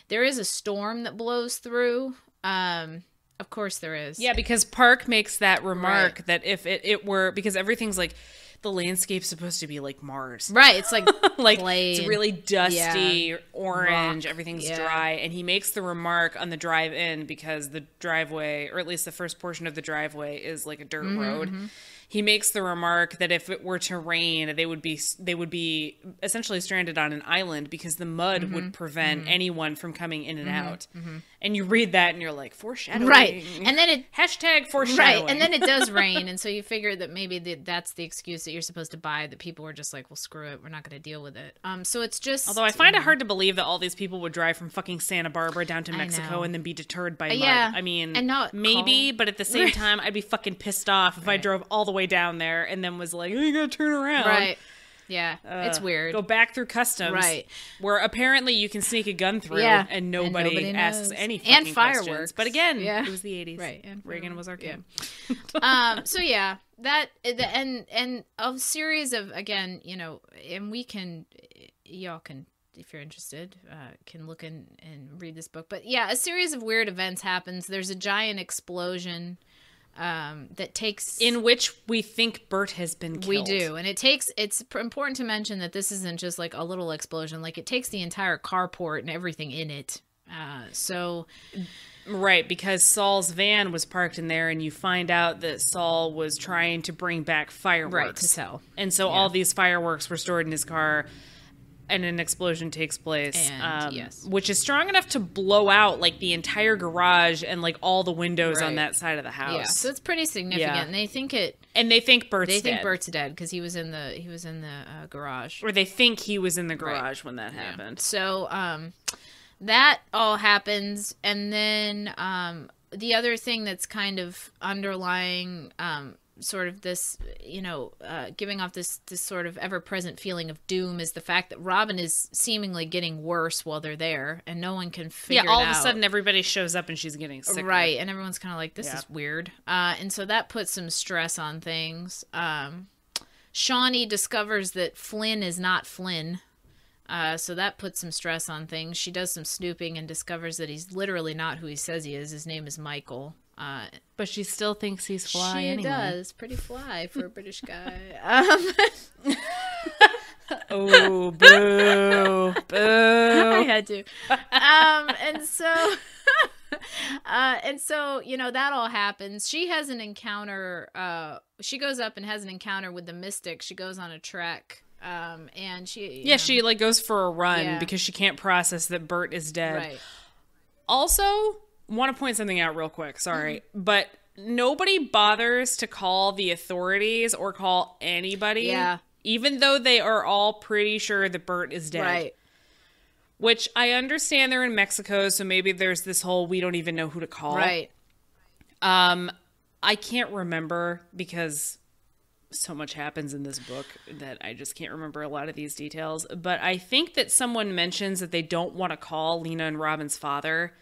there is a storm that blows through. Um, of course there is. Yeah, because Park makes that remark right. that if it, it were, because everything's like, the landscape's supposed to be like Mars. Right, it's like like plain. It's really dusty, yeah. orange, rock. Everything's yeah. dry. And he makes the remark on the drive in because the driveway, or at least the first portion of the driveway, is like a dirt mm-hmm. road. he makes the remark that if it were to rain, they would be they would be essentially stranded on an island because the mud mm-hmm. would prevent mm-hmm. anyone from coming in and mm-hmm. out. Mm-hmm. And you read that and you're like, foreshadowing. Right. And then it hashtag foreshadowing. Right. And then it does rain. And so you figure that maybe the, that's the excuse that you're supposed to buy, that people were just like, well, screw it, we're not going to deal with it. Um. So it's just. Although I find mm-hmm. it hard to believe that all these people would drive from fucking Santa Barbara down to Mexico and then be deterred by mud. Yeah. I mean, and not maybe, cold. But at the same time, I'd be fucking pissed off if right. I drove all the way down there and then was like, oh, you gotta turn around. Right. Yeah. Uh, it's weird. Go back through customs. Right. Where apparently you can sneak a gun through yeah. and nobody, and nobody asks any fucking and fireworks. Questions. But again, yeah. it was the eighties. Right. And Reagan was our kid. Yeah. um, so yeah, that, the, and, and a series of, again, you know, and we can, y'all can, if you're interested, uh, can look in and read this book. But yeah, a series of weird events happens. There's a giant explosion. Um, that takes in which we think Bert has been killed. We do, and it takes. It's important to mention that this isn't just like a little explosion. Like it takes the entire carport and everything in it. Uh, so, right, because Saul's van was parked in there, and you find out that Saul was trying to bring back fireworks right, to sell, and so yeah. all these fireworks were stored in his car. And an explosion takes place, and, um, yes. which is strong enough to blow out like the entire garage and like all the windows right. on that side of the house. Yeah. So it's pretty significant. Yeah. And they think it, and they think Bert's they dead. think Bert's dead because he was in the he was in the uh, garage, or they think he was in the garage right. when that happened. Yeah. So um, that all happens, and then um, the other thing that's kind of underlying. Um, sort of this, you know, uh, giving off this, this sort of ever-present feeling of doom is the fact that Robin is seemingly getting worse while they're there, and no one can figure it out. Yeah, all of a sudden everybody shows up and she's getting sick. Right, and everyone's kind of like, this yeah. is weird. Uh, and so that puts some stress on things. Um, Shawnee discovers that Flynn is not Flynn, uh, so that puts some stress on things. She does some snooping and discovers that he's literally not who he says he is. His name is Michael. Uh, but she still thinks he's fly She anyway. does. Pretty fly for a British guy. Um, oh, boo. Boo. I had to. Um, and so... Uh, and so, you know, that all happens. She has an encounter. Uh, she goes up and has an encounter with the mystic. She goes on a trek. Um, and she... Yeah, know, she, like, goes for a run yeah. because she can't process that Bert is dead. Right. Also... want to point something out real quick, sorry, mm-hmm. but nobody bothers to call the authorities or call anybody, yeah. even though they are all pretty sure that Bert is dead. Right. Which I understand they're in Mexico, so maybe there's this whole we don't even know who to call. Right. Um, I can't remember because so much happens in this book that I just can't remember a lot of these details, but I think that someone mentions that they don't want to call Lena and Robin's father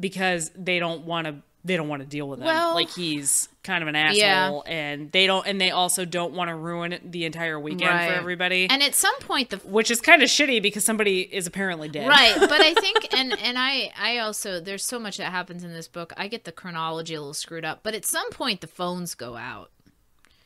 because they don't want to, they don't want to deal with him. Well, like he's kind of an asshole, yeah. and they don't, and they also don't want to ruin the entire weekend right. for everybody. And at some point, the which is kind of shitty because somebody is apparently dead, right? But I think, and and I, I also there's so much that happens in this book. I get the chronology a little screwed up, but at some point the phones go out.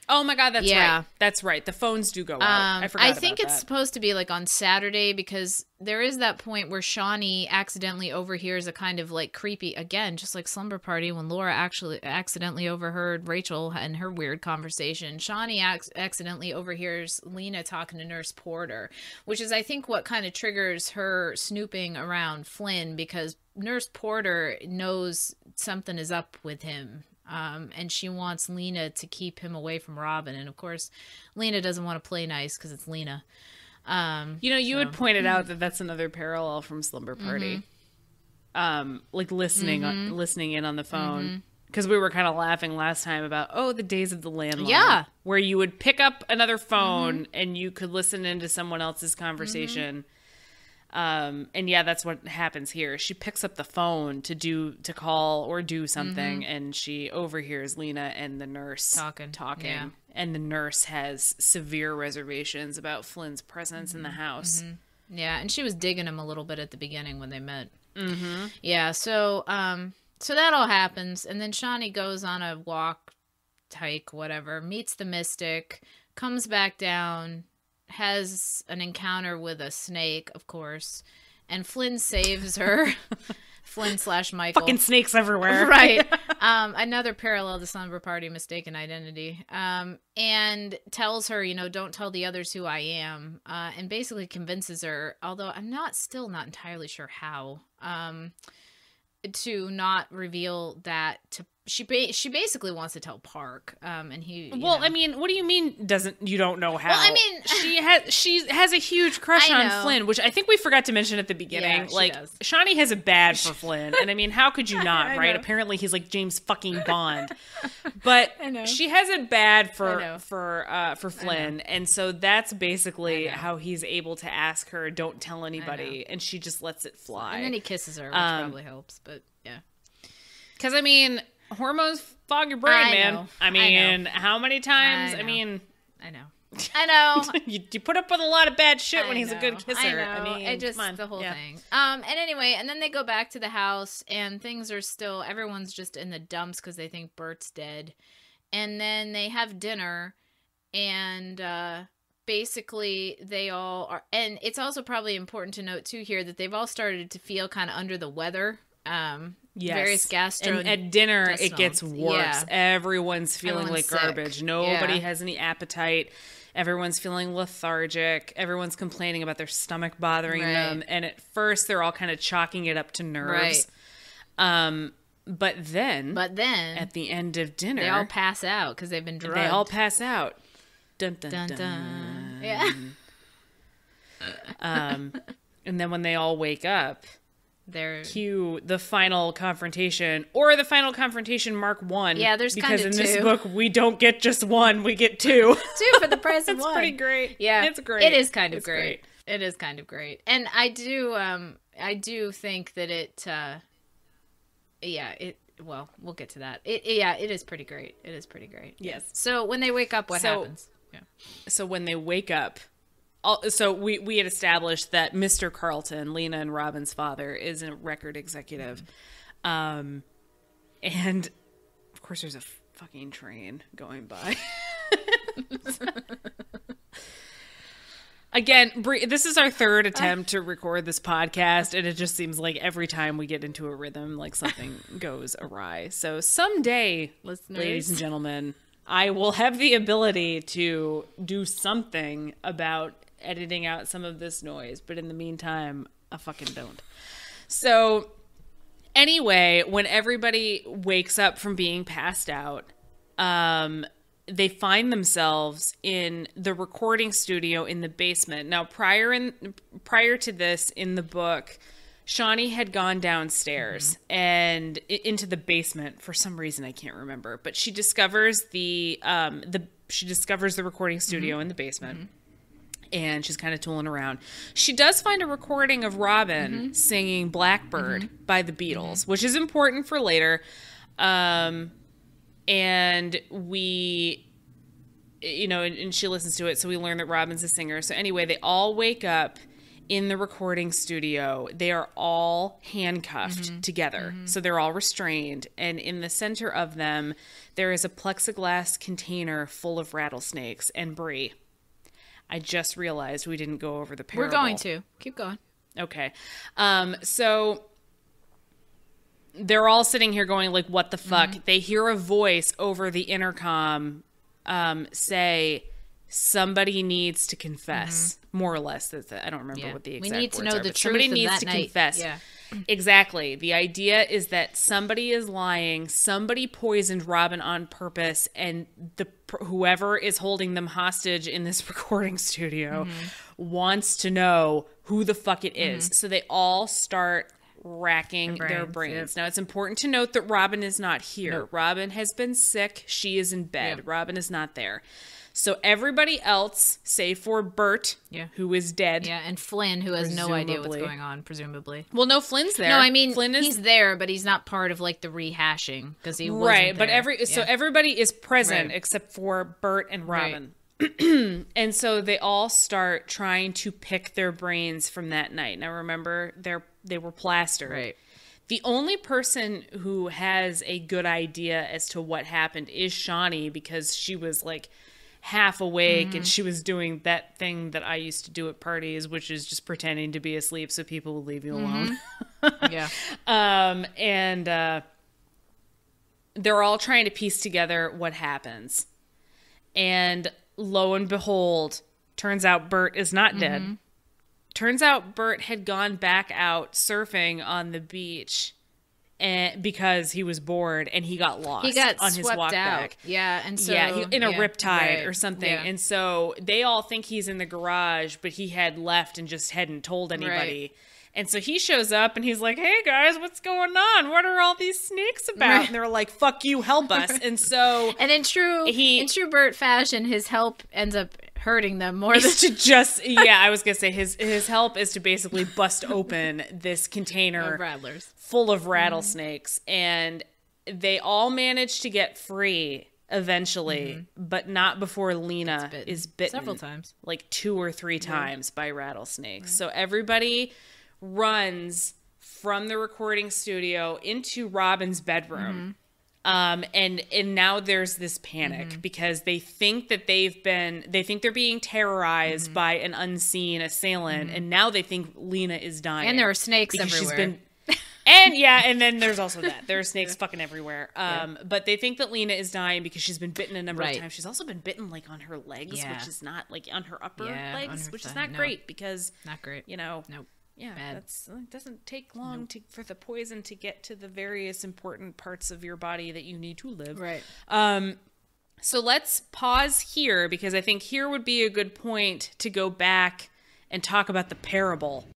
Oh my God, that's yeah. right. That's right. The phones do go out. Um, I forgot I think about it's that. supposed to be like on Saturday because there is that point where Shawnee accidentally overhears a kind of like creepy, again, just like Slumber Party when Laura actually accidentally overheard Rachel and her weird conversation. Shawnee ac accidentally overhears Lena talking to Nurse Porter, which is I think what kind of triggers her snooping around Flynn because Nurse Porter knows something is up with him. Um, and she wants Lena to keep him away from Robin. And, of course, Lena doesn't want to play nice because it's Lena. Um, you know, you so. had pointed out that that's another parallel from Slumber Party. Mm-hmm. um, like listening mm-hmm. on, listening in on the phone. Because mm-hmm. we were kind of laughing last time about, oh, the days of the landline. Yeah. Where you would pick up another phone mm-hmm. and you could listen into someone else's conversation. Mm-hmm. Um, and yeah, that's what happens here. She picks up the phone to do, to call or do something. Mm-hmm. And she overhears Lena and the nurse talking, talking. Yeah. And the nurse has severe reservations about Flynn's presence mm-hmm. in the house. Mm-hmm. Yeah. And she was digging him a little bit at the beginning when they met. Mm-hmm. Yeah. So, um, so that all happens. And then Shawnee goes on a walk, hike, whatever, meets the mystic, comes back down, has an encounter with a snake, of course, and Flynn saves her. Flynn slash Michael. Fucking snakes everywhere. Right. Um, another parallel to Slumber Party, mistaken identity. Um, and tells her, you know, don't tell the others who I am. Uh, and basically convinces her, although I'm not still not entirely sure how, um, to not reveal that to She ba she basically wants to tell Park, um, and he. Well, know. I mean, what do you mean? Doesn't you don't know how? Well, I mean, she has she has a huge crush I on know. Flynn, which I think we forgot to mention at the beginning. Yeah, like, does. Shawnee has a bad for Flynn, and I mean, how could you not? Right? Know. Apparently, he's like James fucking Bond, but I know. she has a bad for for uh, for Flynn, and so that's basically how he's able to ask her, "Don't tell anybody," and she just lets it fly. And then he kisses her, which um, probably helps, but yeah, because I mean. Hormones fog your brain, I man. Know. I mean, I how many times? I, I mean, I know. I know. you, you put up with a lot of bad shit I when know. he's a good kisser. I, know. I mean, it just the whole yeah. thing. Um, and anyway, and then they go back to the house, and things are still. Everyone's just in the dumps because they think Bert's dead, and then they have dinner, and. Uh, Basically, they all are, and it's also probably important to note too here that they've all started to feel kind of under the weather. Um, yes. Various gastro. And at dinner, it gets worse. Yeah. Everyone's feeling Everyone's like sick. garbage. Nobody yeah. has any appetite. Everyone's feeling lethargic. Everyone's complaining about their stomach bothering right. them. And at first, they're all kind of chalking it up to nerves. Right. Um. But then, but then, at the end of dinner, they all pass out because they've been drugged. They all pass out. Dun dun dun. dun. dun. Yeah. Um, and then when they all wake up, they're cue the final confrontation or the final confrontation mark one. Yeah, there's kind of two. Because in this book, we don't get just one; we get two. Two for the price of one. It's pretty great. Yeah, it's great. It is kind of great. great. It is kind of great. And I do, um, I do think that it, uh, yeah, it. Well, we'll get to that. It, yeah, it is pretty great. It is pretty great. Yes. So when they wake up, what so, happens? Yeah. So when they wake up, all, so we, we had established that Mister Carlton, Lena and Robin's father, is a record executive. Mm-hmm. Um, and, of course, there's a fucking train going by. Again, Bree, this is our third attempt to record this podcast, and it just seems like every time we get into a rhythm, like something goes awry. So someday, Listeners. ladies and gentlemen... I will have the ability to do something about editing out some of this noise. But in the meantime, I fucking don't. So anyway, when everybody wakes up from being passed out, um, they find themselves in the recording studio in the basement. Now, prior, in, prior to this in the book... Shawnee had gone downstairs mm-hmm. and into the basement for some reason I can't remember, but she discovers the um the she discovers the recording studio mm-hmm. in the basement mm-hmm. and she's kind of tooling around. She does find a recording of Robin mm-hmm. singing Blackbird mm-hmm. by the Beatles, mm-hmm. which is important for later. Um and we you know, and, and she listens to it, so we learn that Robin's a singer. So anyway, they all wake up in the recording studio. They are all handcuffed mm-hmm. together. Mm-hmm. So they're all restrained. And in the center of them, there is a plexiglass container full of rattlesnakes. And Bree, I just realized we didn't go over the parable. We're going to. Keep going. Okay. Um, so they're all sitting here going like, what the fuck? Mm-hmm. They hear a voice over the intercom um, say... Somebody needs to confess, mm-hmm. more or less. That's I don't remember yeah. what the exact we need to words know are, the truth. Somebody needs that to night. confess. Yeah. Exactly. The idea is that somebody is lying. Somebody poisoned Robin on purpose, and the whoever is holding them hostage in this recording studio mm-hmm. wants to know who the fuck it is. Mm-hmm. So they all start racking their brains. Their brains. Yep. Now, it's important to note that Robin is not here. Nope. Robin has been sick. She is in bed. Yep. Robin is not there. So everybody else, save for Bert, yeah. who is dead. Yeah, and Flynn, who has presumably. no idea what's going on, presumably. Well, no, Flynn's there. No, I mean, Flynn is... he's there, but he's not part of, like, the rehashing, because he wasn't Right, there. but every yeah. so everybody is present right. except for Bert and Robin. Right. And so they all start trying to pick their brains from that night. Now, remember, they're, they were plastered. Right. The only person who has a good idea as to what happened is Shawnee, because she was, like... half awake mm-hmm. and she was doing that thing that I used to do at parties, which is just pretending to be asleep so people will leave you alone. Mm-hmm. Yeah. Um, and uh, they're all trying to piece together what happens. And lo and behold, turns out Bert is not dead. Mm-hmm. Turns out Bert had gone back out surfing on the beach and because he was bored and he got lost he got on his walk out. back. Yeah, and so yeah, he, in a yeah, riptide right. or something. Yeah. And so they all think he's in the garage, but he had left and just hadn't told anybody. Right. And so he shows up and he's like, "Hey guys, what's going on? What are all these snakes about?" Right. And they're like, "Fuck you, help us." Right. And so and in true he, in true Bert fashion, his help ends up hurting them more is than to just yeah I was gonna say his his help is to basically bust open this container of rattlers full of rattlesnakes, mm-hmm. and they all manage to get free eventually, mm-hmm. but not before Lena bitten. is bitten several times, like two or three times, yeah. by rattlesnakes, yeah. So everybody runs from the recording studio into Robin's bedroom, mm-hmm. Um, and, and now there's this panic, mm-hmm. because they think that they've been, they think they're being terrorized, mm-hmm. by an unseen assailant, mm-hmm. and now they think Lena is dying. And there are snakes everywhere. She's been, and yeah, and then there's also that. There are snakes fucking everywhere. Um, yeah. But they think that Lena is dying because she's been bitten a number right. of times. She's also been bitten like on her legs, yeah. which is not, like on her upper yeah, legs, her which side. is not no. great because, not great. you know. Nope. Yeah, Bad. that's it doesn't take long nope. to, for the poison to get to the various important parts of your body that you need to live. Right. Um, so let's pause here because I think here would be a good point to go back and talk about the parable.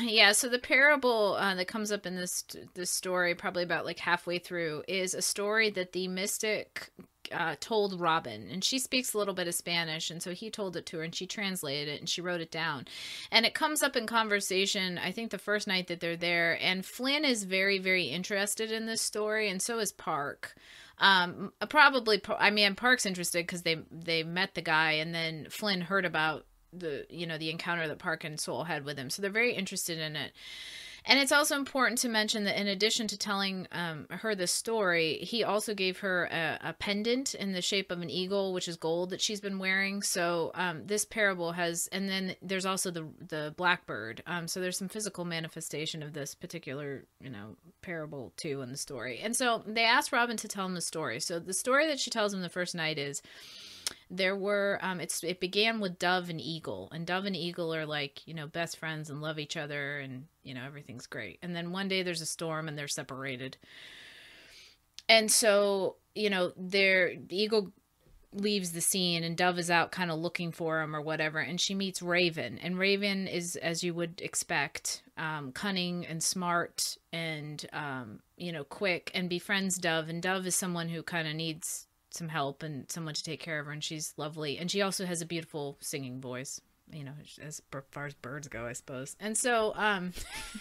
Yeah, so the parable uh, that comes up in this this story, probably about like halfway through, is a story that the mystic uh, told Robin, and she speaks a little bit of Spanish, and so he told it to her, and she translated it, and she wrote it down, and it comes up in conversation. I think the first night that they're there, and Flynn is very, very interested in this story, and so is Park. Um, probably, I mean, Park's interested because they they met the guy, and then Flynn heard about the you know the encounter that Park and Saul had with him, so they're very interested in it. And it's also important to mention that in addition to telling um, her this story, he also gave her a, a pendant in the shape of an eagle, which is gold, that she's been wearing. So um, this parable has, and then there's also the the blackbird. Um, so there's some physical manifestation of this particular, you know, parable too in the story. And so they asked Robin to tell him the story. So the story that she tells him the first night is, there were, um, it's, it began with dove and eagle, and dove and eagle are like, you know, best friends and love each other and, you know, everything's great. And then one day there's a storm and they're separated. And so, you know, their eagle leaves the scene and dove is out kind of looking for him or whatever. And she meets Raven, and Raven is, as you would expect, um, cunning and smart and, um, you know, quick, and befriends dove. And dove is someone who kind of needs some help and someone to take care of her, and she's lovely, and she also has a beautiful singing voice, you know, as far as birds go, I suppose. And so um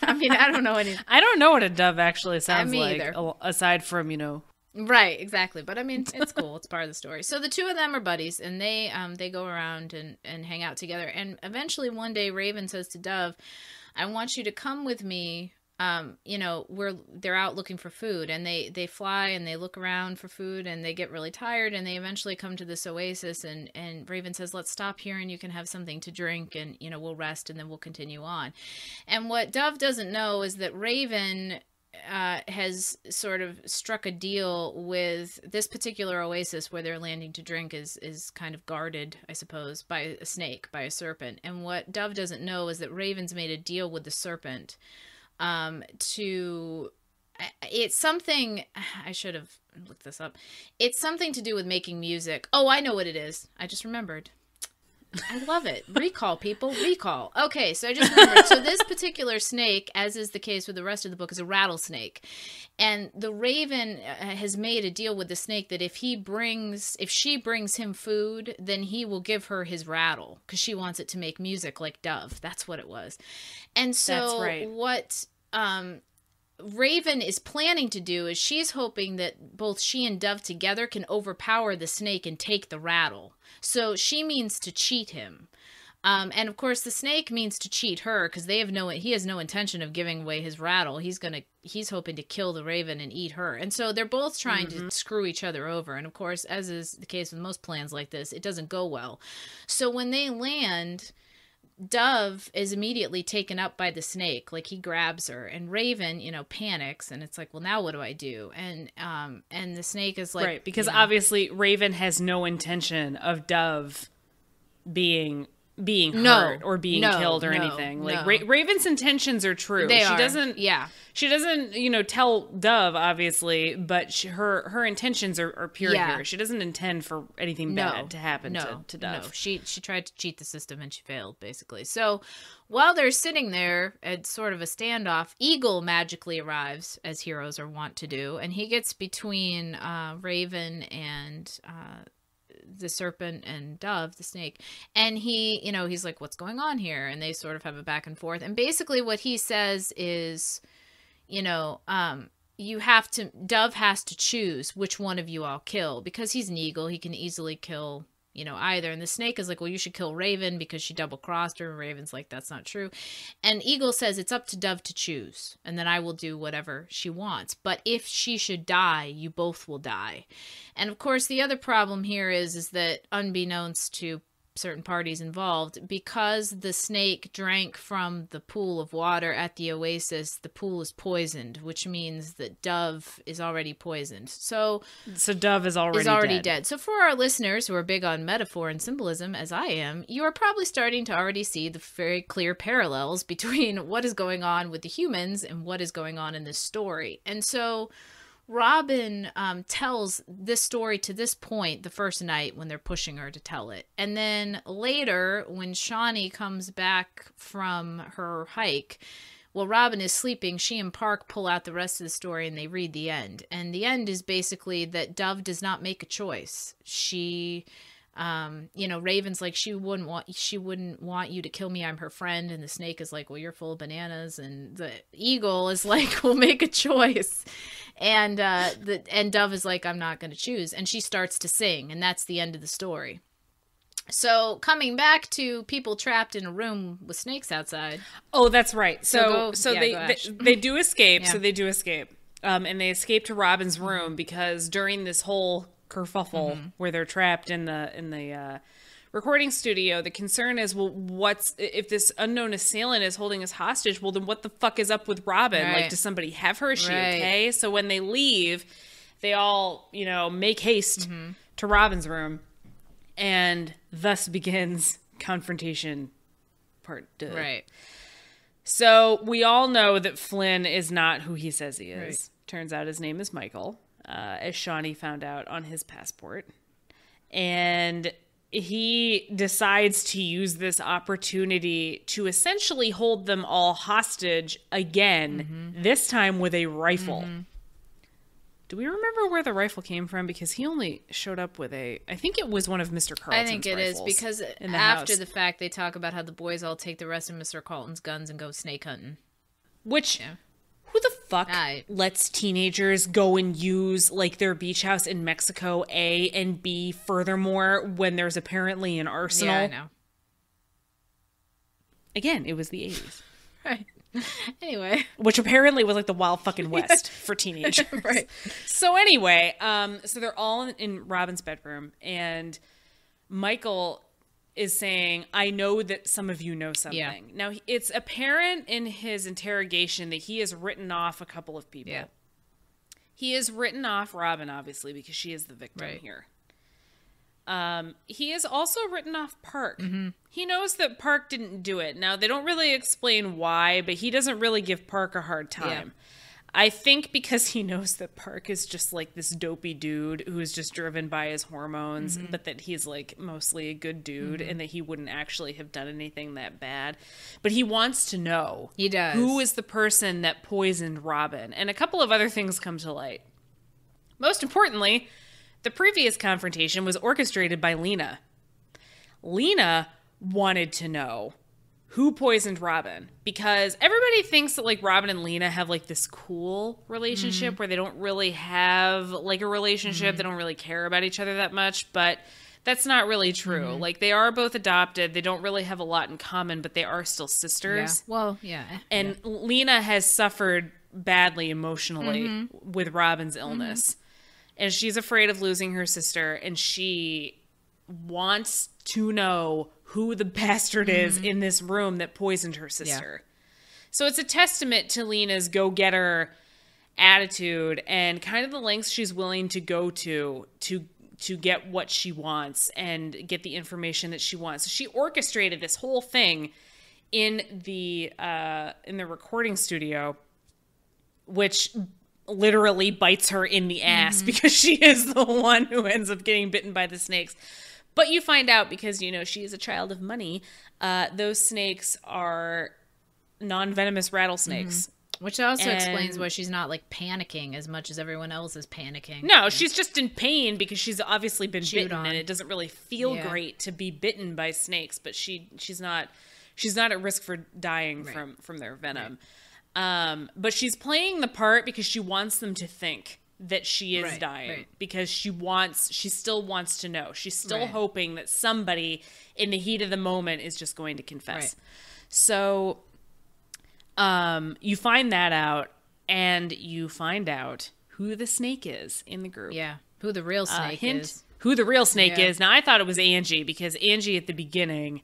I mean, I don't know any I don't know what a dove actually sounds Me like either. aside from, you know, right, exactly, but I mean, it's cool. It's part of the story. So the two of them are buddies, and they um they go around and and hang out together, and eventually one day Raven says to Dove, I want you to come with me. Um, you know, we're, they're out looking for food, and they, they fly and they look around for food, and they get really tired, and they eventually come to this oasis, and, and Raven says, let's stop here and you can have something to drink, and, you know, we'll rest and then we'll continue on. And what Dove doesn't know is that Raven, uh, has sort of struck a deal with this particular oasis where they're landing to drink is, is kind of guarded, I suppose, by a snake, by a serpent. And what Dove doesn't know is that Raven's made a deal with the serpent. Um, to, it's something, I should have looked this up. It's something to do with making music. Oh, I know what it is. I just remembered. I love it. Recall, people. Recall. Okay, so I just remembered. So this particular snake, as is the case with the rest of the book, is a rattlesnake. And the Raven has made a deal with the snake that if he brings, if she brings him food, then he will give her his rattle, because she wants it to make music like Dove. That's what it was. And so That's right. what... Um, Raven is planning to do is she's hoping that both she and Dove together can overpower the snake and take the rattle. So she means to cheat him. Um, and of course the snake means to cheat her, because they have no, he has no intention of giving away his rattle. He's going to, he's hoping to kill the Raven and eat her. And so they're both trying mm-hmm. to screw each other over. And of course, as is the case with most plans like this, it doesn't go well. So when they land, Dove is immediately taken up by the snake. Like, he grabs her, and Raven, you know, panics, and it's like, well, now what do I do? And um, and the snake is like, right, because you know, obviously Raven has no intention of Dove being being no, hurt or being no, killed or no, anything. Like no. Ra Raven's intentions are true. They she are. doesn't, yeah, she doesn't, you know, tell Dove obviously, but she, her her intentions are, are pure yeah. here. She doesn't intend for anything no, bad to happen no, to, to Dove. No, she she tried to cheat the system and she failed basically. So while they're sitting there at sort of a standoff, Eagle magically arrives, as heroes are wont to do, and he gets between uh, Raven and. Uh, the serpent and Dove, the snake, and he, you know, he's like, what's going on here? And they sort of have a back and forth, and basically what he says is, you know, um you have to, Dove has to choose which one of you I'll kill, because he's an eagle, he can easily kill, you know, either. And the snake is like, well, you should kill Raven because she double crossed her. And Raven's like, that's not true. And Eagle says, it's up to Dove to choose, and then I will do whatever she wants. But if she should die, you both will die. And of course, the other problem here is, is that unbeknownst to certain parties involved, because the snake drank from the pool of water at the oasis, the pool is poisoned, which means that Dove is already poisoned. So so Dove is already, is already dead. dead. So for our listeners who are big on metaphor and symbolism, as I am, you are probably starting to already see the very clear parallels between what is going on with the humans and what is going on in this story. And so Robin um, tells this story to this point the first night when they're pushing her to tell it. And then later when Shawnee comes back from her hike, while Robin is sleeping, she and Park pull out the rest of the story and they read the end. And the end is basically that Dove does not make a choice. She... Um, you know, Raven's like, she wouldn't want, she wouldn't want you to kill me. I'm her friend. And the snake is like, well, you're full of bananas. And the eagle is like, we'll make a choice. And, uh, the, and Dove is like, I'm not going to choose. And she starts to sing, and that's the end of the story. So coming back to people trapped in a room with snakes outside. Oh, that's right. So, so, go, so yeah, they, they, they do escape. Yeah. So they do escape. Um, and they escape to Robin's room because during this whole kerfuffle mm-hmm. where they're trapped in the in the uh recording studio, the concern is, well, what's if this unknown assailant is holding us hostage? Well, then what the fuck is up with Robin? Right. Like, does somebody have her? Is she right. okay? So when they leave, they all, you know, make haste mm-hmm. to Robin's room, and thus begins confrontation part two. Right. So we all know that Flynn is not who he says he is. Right. Turns out his name is Michael. Uh, as Shawnee found out on his passport. And he decides to use this opportunity to essentially hold them all hostage again, mm-hmm. this time with a rifle. Mm-hmm. Do we remember where the rifle came from? Because he only showed up with a, I think it was one of Mister Carlton's rifles. I think it is, because the after house. the fact, they talk about how the boys all take the rest of Mister Carlton's guns and go snake hunting. Which... Yeah. Who the fuck I, lets teenagers go and use, like, their beach house in Mexico, A, and B, furthermore, when there's apparently an arsenal? Yeah, I know. Again, it was the eighties. Right. Anyway. Which apparently was, like, the wild fucking West for teenagers. Right. So anyway, um, so they're all in Robin's bedroom, and Michael... is saying, I know that some of you know something. Yeah. Now, it's apparent in his interrogation that he has written off a couple of people. Yeah. He has written off Robin, obviously, because she is the victim right. here. Um, he has also written off Park. Mm-hmm. He knows that Park didn't do it. Now, they don't really explain why, but he doesn't really give Park a hard time. Yeah. I think because he knows that Park is just like this dopey dude who is just driven by his hormones, mm-hmm. but that he's like mostly a good dude mm-hmm. and that he wouldn't actually have done anything that bad. But he wants to know he does. who is the person that poisoned Robin. And a couple of other things come to light. Most importantly, the previous confrontation was orchestrated by Lena. Lena wanted to know who poisoned Robin, because everybody thinks that, like, Robin and Lena have, like, this cool relationship mm-hmm. where they don't really have, like, a relationship. Mm-hmm. They don't really care about each other that much, but that's not really true. Mm-hmm. Like, they are both adopted. They don't really have a lot in common, but they are still sisters. Yeah. Well, yeah. And yeah. Lena has suffered badly emotionally mm-hmm. with Robin's illness. Mm-hmm. And she's afraid of losing her sister, and she wants to know who the bastard mm-hmm. is in this room that poisoned her sister. Yeah. So it's a testament to Lena's go-getter attitude and kind of the lengths she's willing to go to to to get what she wants and get the information that she wants. So she orchestrated this whole thing in the uh, in the recording studio, which literally bites her in the ass mm-hmm. because she is the one who ends up getting bitten by the snakes. But you find out, because, you know, she is a child of money, uh, those snakes are non-venomous rattlesnakes. Mm-hmm. Which also and... explains why she's not, like, panicking as much as everyone else is panicking. No, and... she's just in pain because she's obviously been Chewed bitten on. And it doesn't really feel yeah. great to be bitten by snakes, but she she's not she's not at risk for dying right. from, from their venom. Right. Um, but she's playing the part because she wants them to think that she is right, dying right. because she wants, she still wants to know. She's still right. hoping that somebody in the heat of the moment is just going to confess. Right. So um, you find that out, and you find out who the snake is in the group. Yeah. Who the real snake uh, hint, is. Who the real snake yeah. is. Now I thought it was Angie, because Angie at the beginning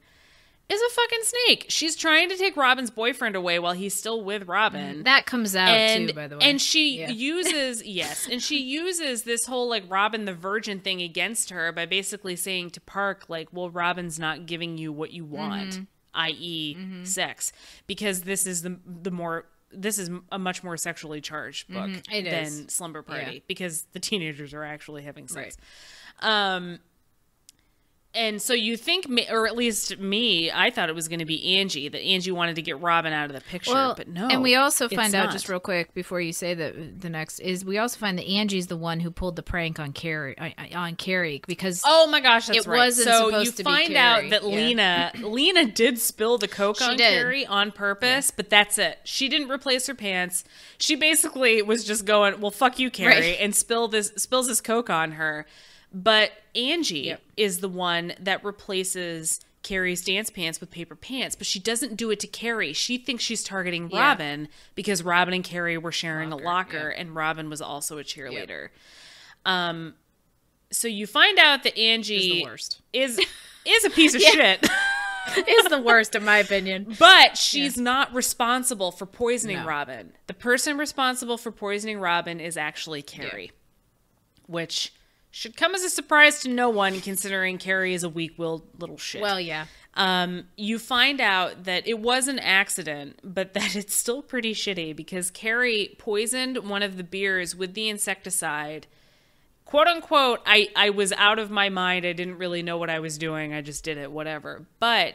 is a fucking snake. She's trying to take Robin's boyfriend away while he's still with Robin. That comes out and, too, by the way. And she yeah. uses, yes, and she uses this whole, like, Robin the virgin thing against her by basically saying to Park, like, well, Robin's not giving you what you want, mm-hmm. that is. Mm-hmm. sex, because this is the the more, this is a much more sexually charged book mm-hmm. it than is. Slumber Party, yeah. because the teenagers are actually having sex. Right. Um, And so you think, or at least me, I thought it was going to be Angie, that Angie wanted to get Robin out of the picture, well, but no. And we also find out, not. just real quick before you say the, the next, is we also find that Angie's the one who pulled the prank on Carrie, on Carrie because oh my gosh, that's it right. wasn't so supposed to be Carrie. So you find out that yeah. Lena, Lena did spill the Coke she on did. Carrie on purpose, yeah. but that's it. She didn't replace her pants. She basically was just going, well, fuck you, Carrie, right. and spill this, spills this Coke on her. But Angie yep. is the one that replaces Carrie's dance pants with paper pants, but she doesn't do it to Carrie. She thinks she's targeting yeah. Robin because Robin and Carrie were sharing locker, a locker, yeah. and Robin was also a cheerleader. Yep. Um, so you find out that Angie is the worst. is is a piece of shit. Is the worst, in my opinion. But she's yeah. not responsible for poisoning no. Robin. The person responsible for poisoning Robin is actually Carrie, yeah. which should come as a surprise to no one, considering Carrie is a weak-willed little shit. Well, yeah. Um, you find out that it was an accident, but that it's still pretty shitty, because Carrie poisoned one of the beers with the insecticide. Quote, unquote, I, I was out of my mind. I didn't really know what I was doing. I just did it, whatever. But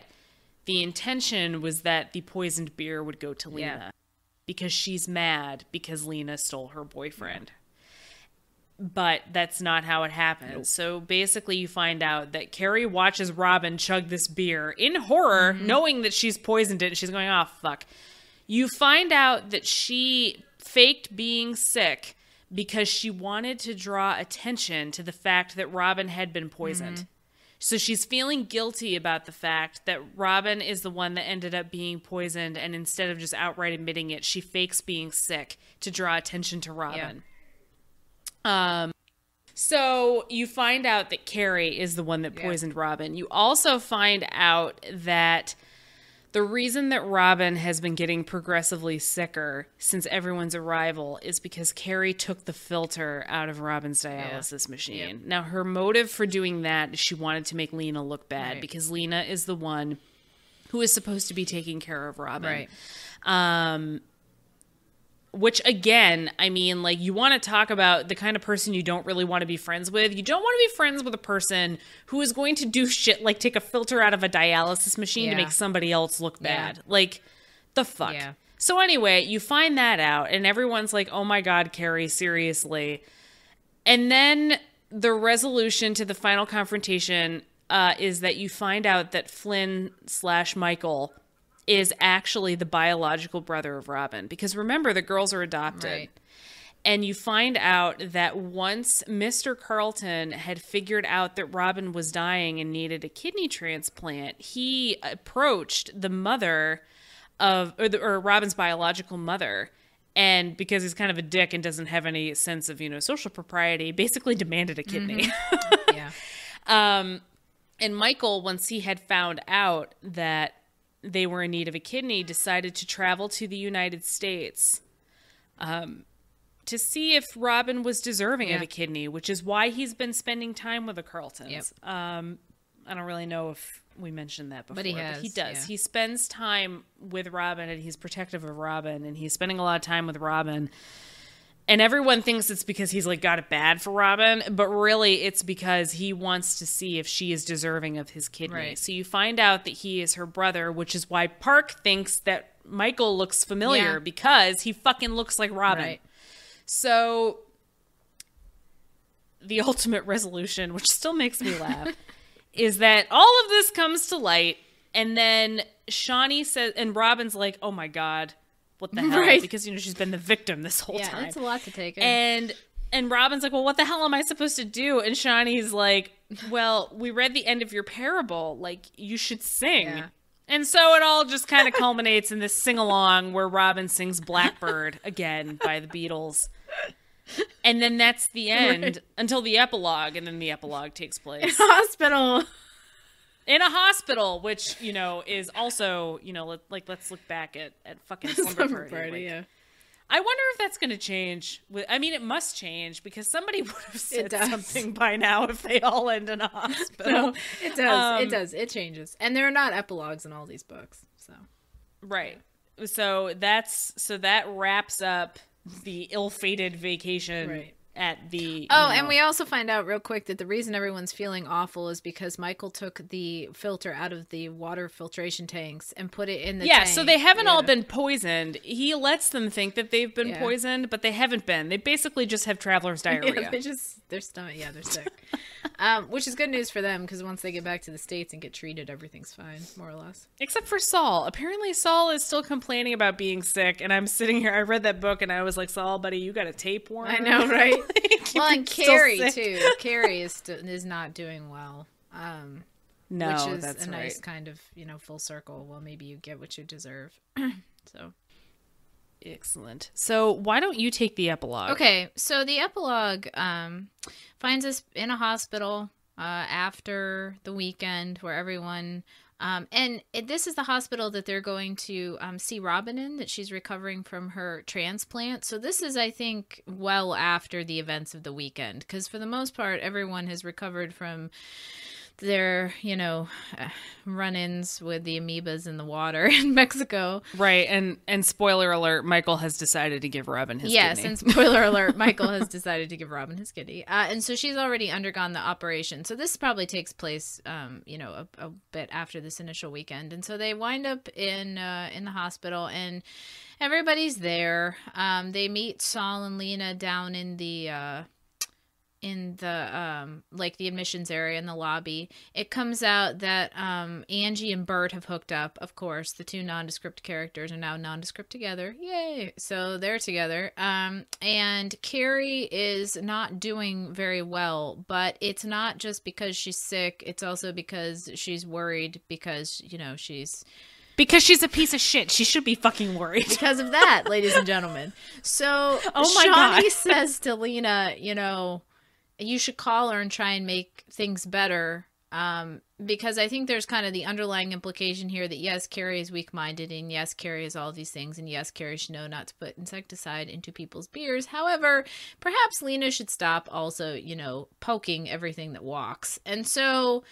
the intention was that the poisoned beer would go to Lena yeah. because she's mad because Lena stole her boyfriend. Yeah. But that's not how it happens. Nope. So basically you find out that Carrie watches Robin chug this beer in horror, mm-hmm. knowing that she's poisoned it. And she's going, oh, fuck. You find out that she faked being sick because she wanted to draw attention to the fact that Robin had been poisoned. Mm-hmm. So she's feeling guilty about the fact that Robin is the one that ended up being poisoned. And instead of just outright admitting it, she fakes being sick to draw attention to Robin. Yeah. Um, so you find out that Carrie is the one that poisoned yeah. Robin. You also find out that the reason that Robin has been getting progressively sicker since everyone's arrival is because Carrie took the filter out of Robin's dialysis yeah. machine. Yep. Now, her motive for doing that is she wanted to make Lena look bad right. because Lena is the one who is supposed to be taking care of Robin. Right. Um, Which, again, I mean, like, you want to talk about the kind of person you don't really want to be friends with. You don't want to be friends with a person who is going to do shit like take a filter out of a dialysis machine yeah. to make somebody else look bad. Yeah. Like, the fuck. Yeah. So anyway, you find that out, and everyone's like, oh my God, Carrie, seriously. And then the resolution to the final confrontation uh, is that you find out that Flynn slash Michael is actually the biological brother of Robin. Because remember, the girls are adopted. Right. And you find out that once Mister Carlton had figured out that Robin was dying and needed a kidney transplant, he approached the mother of, or, the, or Robin's biological mother, and because he's kind of a dick and doesn't have any sense of, you know, social propriety, basically demanded a kidney. Mm-hmm. yeah. Um, And Michael, once he had found out that they were in need of a kidney, decided to travel to the United States um, to see if Robin was deserving yeah. of a kidney, which is why he's been spending time with the Carltons. Yep. Um, I don't really know if we mentioned that before, but he, has, but he does. Yeah. He spends time with Robin, and he's protective of Robin, and he's spending a lot of time with Robin. And everyone thinks it's because he's like got it bad for Robin, but really it's because he wants to see if she is deserving of his kidney. Right. So you find out that he is her brother, which is why Park thinks that Michael looks familiar yeah. because he fucking looks like Robin. Right. So the ultimate resolution, which still makes me laugh, is that all of this comes to light, and then Shawnee says, and Robin's like, "Oh my God, what the hell?" Right. Because, you know, she's been the victim this whole yeah, time. Yeah, that's a lot to take in. And, and Robin's like, "Well, what the hell am I supposed to do?" And Shawnee's like, "Well, we read the end of your parable. Like, you should sing." Yeah. And so it all just kind of culminates in this sing-along where Robin sings Blackbird again by the Beatles. And then that's the end right. until the epilogue. And then the epilogue takes place. In a hospital. In a hospital, which, you know, is also, you know, let, like, let's look back at, at fucking Slumber, Slumber Party. Party like, yeah. I wonder if that's going to change. With, I mean, it must change, because somebody would have said something by now if they all end in a hospital. No, it does. Um, it does. It changes. And there are not epilogues in all these books. So, right. Yeah. So that's, so that wraps up the ill-fated vacation. Right. At the oh, you know, and we also find out real quick that the reason everyone's feeling awful is because Michael took the filter out of the water filtration tanks and put it in the yeah. tank. So they haven't yeah. all been poisoned. He lets them think that they've been yeah. poisoned, but they haven't been. They basically just have traveler's diarrhea. Yeah, they just their stomach. Yeah, they're sick, um, which is good news for them, because once they get back to the States and get treated, everything's fine, more or less. Except for Saul. Apparently, Saul is still complaining about being sick. And I'm sitting here. I read that book, and I was like, "Saul, buddy, you got a tapeworm." I know, right? Like, well, and Carrie too. Carrie is st is not doing well. Um, no, which is that's a nice right. kind of, you know, full circle. Well, maybe you get what you deserve. So excellent. So why don't you take the epilogue? Okay, so the epilogue um, finds us in a hospital uh, after the weekend where everyone. Um, and it, this is the hospital that they're going to um, see Robin in, that she's recovering from her transplant. So this is, I think, well after the events of the weekend, because for the most part, everyone has recovered from their, you know, uh, run-ins with the amoebas in the water in Mexico. Right. And, and spoiler alert, Michael has decided to give Robin his yes, kidney. Yes, and spoiler alert, Michael has decided to give Robin his kidney. Uh, and so she's already undergone the operation. So this probably takes place, um, you know, a, a bit after this initial weekend. And so they wind up in, uh, in the hospital, and everybody's there. Um, they meet Saul and Lena down in the, uh, in the, um, like the admissions area in the lobby. It comes out that, um, Angie and Bert have hooked up. Of course, the two nondescript characters are now nondescript together. Yay. So they're together. Um, and Carrie is not doing very well, but it's not just because she's sick. It's also because she's worried, because, you know, she's, because she's a piece of shit. She should be fucking worried. Because of that, ladies and gentlemen. So oh my Shawnee God. says to Lena, you know, you should call her and try and make things better, um, because I think there's kind of the underlying implication here that, yes, Carrie is weak-minded, and yes, Carrie is all these things, and yes, Carrie should know not to put insecticide into people's beers. However, perhaps Lena should stop also, you know, poking everything that walks. And so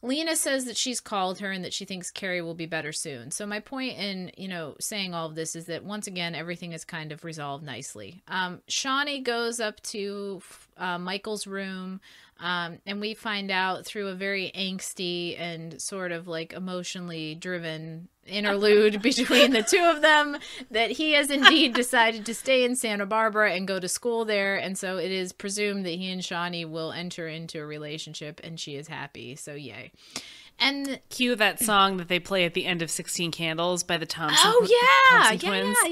Lena says that she's called her and that she thinks Carrie will be better soon. So my point in, you know, saying all of this is that, once again, everything is kind of resolved nicely. Um, Shawnee goes up to uh, Michael's room, um, and we find out through a very angsty and sort of like emotionally driven interlude between the two of them that he has indeed decided to stay in Santa Barbara and go to school there. And so it is presumed that he and Shawnee will enter into a relationship, and she is happy. So yay. And cue that song that they play at the end of sixteen Candles by the Thompson, oh, yeah, Thompson yeah, Twins. Oh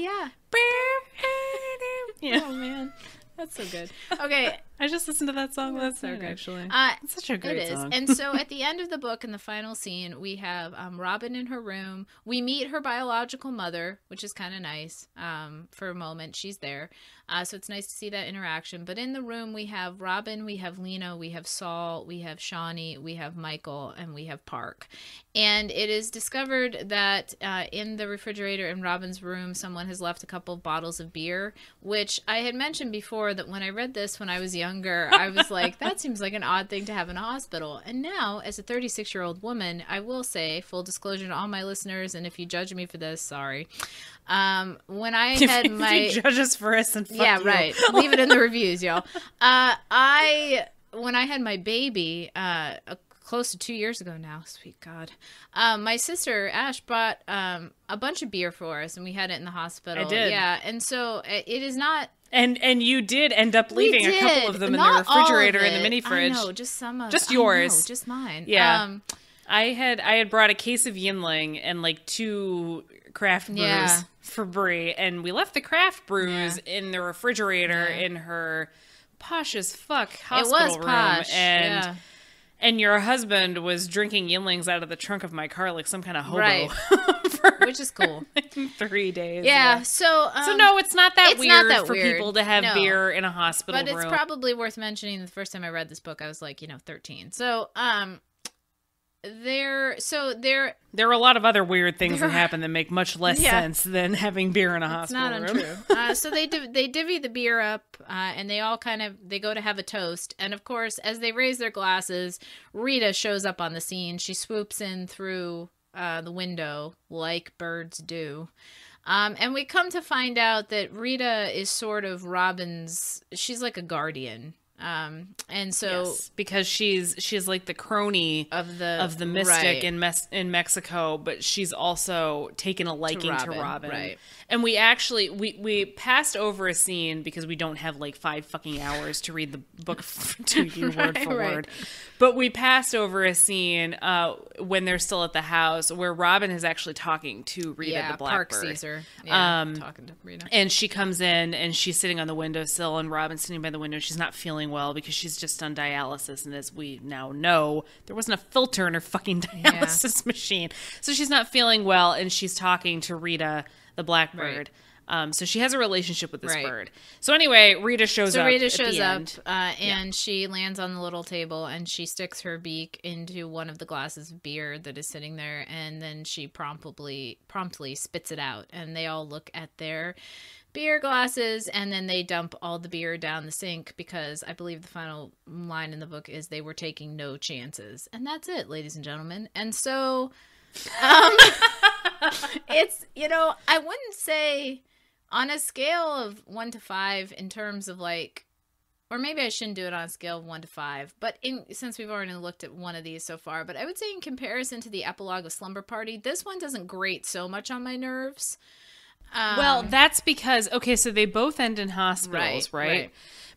yeah. Yeah. Yeah. Oh man. That's so good. Okay. I just listened to that song last night, actually. Uh, it's such a great it is. song. And so at the end of the book, in the final scene, we have um, Robin in her room. We meet her biological mother, which is kind of nice um, for a moment. She's there. Uh, so it's nice to see that interaction. But in the room, we have Robin, we have Lena, we have Saul, we have Shawnee, we have Michael, and we have Park. And it is discovered that uh, in the refrigerator in Robin's room, someone has left a couple of bottles of beer, which I had mentioned before that when I read this when I was younger, I was like, that seems like an odd thing to have in a hospital. And now, as a thirty-six-year-old woman, I will say, full disclosure to all my listeners, and if you judge me for this, sorry. Um, when I had my... If you judge us for us and fuck Yeah, you. right. Leave it in the reviews, y'all. Uh, I... When I had my baby... Uh, a close to two years ago now, sweet God. Um, my sister, Ash, bought um, a bunch of beer for us, and we had it in the hospital. I did. Yeah, and so it is not... And and you did end up leaving a couple of them not in the refrigerator, in the mini-fridge. I know, just some of... Just yours. I know, just mine. Yeah. Um, I had I had brought a case of Yuengling and, like, two craft brews yeah. for Bree, and we left the craft brews yeah. in the refrigerator yeah. in her posh as fuck hospital room. It was posh, room, and yeah. And your husband was drinking Yuenglings out of the trunk of my car like some kind of hobo. Right. for, Which is cool. Like, three days. Yeah. yeah. So, um, so no, it's not that it's weird not that for weird. people to have no. beer in a hospital but room. But it's probably worth mentioning the first time I read this book, I was like, you know, thirteen. So, um... There, so there. There are a lot of other weird things that happen that make much less yeah. sense than having beer in a it's hospital room. It's not untrue. uh, so they div they divvy the beer up, uh, and they all kind of they go to have a toast. And of course, as they raise their glasses, Rita shows up on the scene. She swoops in through uh, the window like birds do. Um, and we come to find out that Rita is sort of Robin's. She's like a guardian. Um, and so yes, because she's, she's like the crony of the, of the mystic right. in Mes in Mexico, but she's also taken a liking to Robin. To Robin. Right. And we actually, we, we passed over a scene because we don't have like five fucking hours to read the book to you right, word for right. word, but we passed over a scene, uh, when they're still at the house where Robin is actually talking to Rita yeah, the Blackbird. Park sees her. Yeah, um, talking to Rita. And she comes in and she's sitting on the windowsill and Robin's sitting by the window. She's not feeling well because she's just done dialysis, and as we now know, there wasn't a filter in her fucking dialysis yeah. machine, so she's not feeling well, and she's talking to Rita the Blackbird. Right. um so she has a relationship with this right. bird. So anyway, Rita shows so up Rita shows up uh, and yeah. she lands on the little table and she sticks her beak into one of the glasses of beer that is sitting there, and then she promptly promptly spits it out, and they all look at their beer glasses, and then they dump all the beer down the sink because I believe the final line in the book is they were taking no chances. And that's it, ladies and gentlemen. And so um, it's, you know, I wouldn't say on a scale of one to five in terms of like, or maybe I shouldn't do it on a scale of one to five, but in, since we've already looked at one of these so far, but I would say in comparison to the epilogue of Slumber Party, this one doesn't grate so much on my nerves. Um, well, that's because, okay, so they both end in hospitals, right? right? right.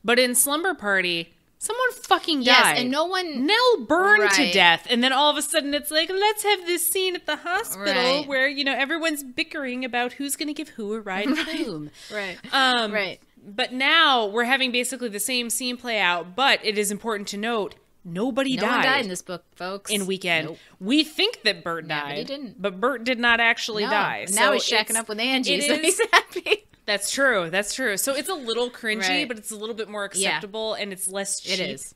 But in Slumber Party, someone fucking died. Yes, and no one... Nell burned right. to death. And then all of a sudden it's like, let's have this scene at the hospital right. where, you know, everyone's bickering about who's going to give who a ride to whom. Right. Um, right. But now we're having basically the same scene play out, but it is important to note... Nobody no died. No one died in this book, folks. In Weekend. Nope. We think that Bert died. Nobody didn't. But Bert did not actually no. die. So now he's shacking up with Angie, so he's happy. That's true. That's true. So it's a little cringy, right. but it's a little bit more acceptable, yeah. and it's less cheap. It is.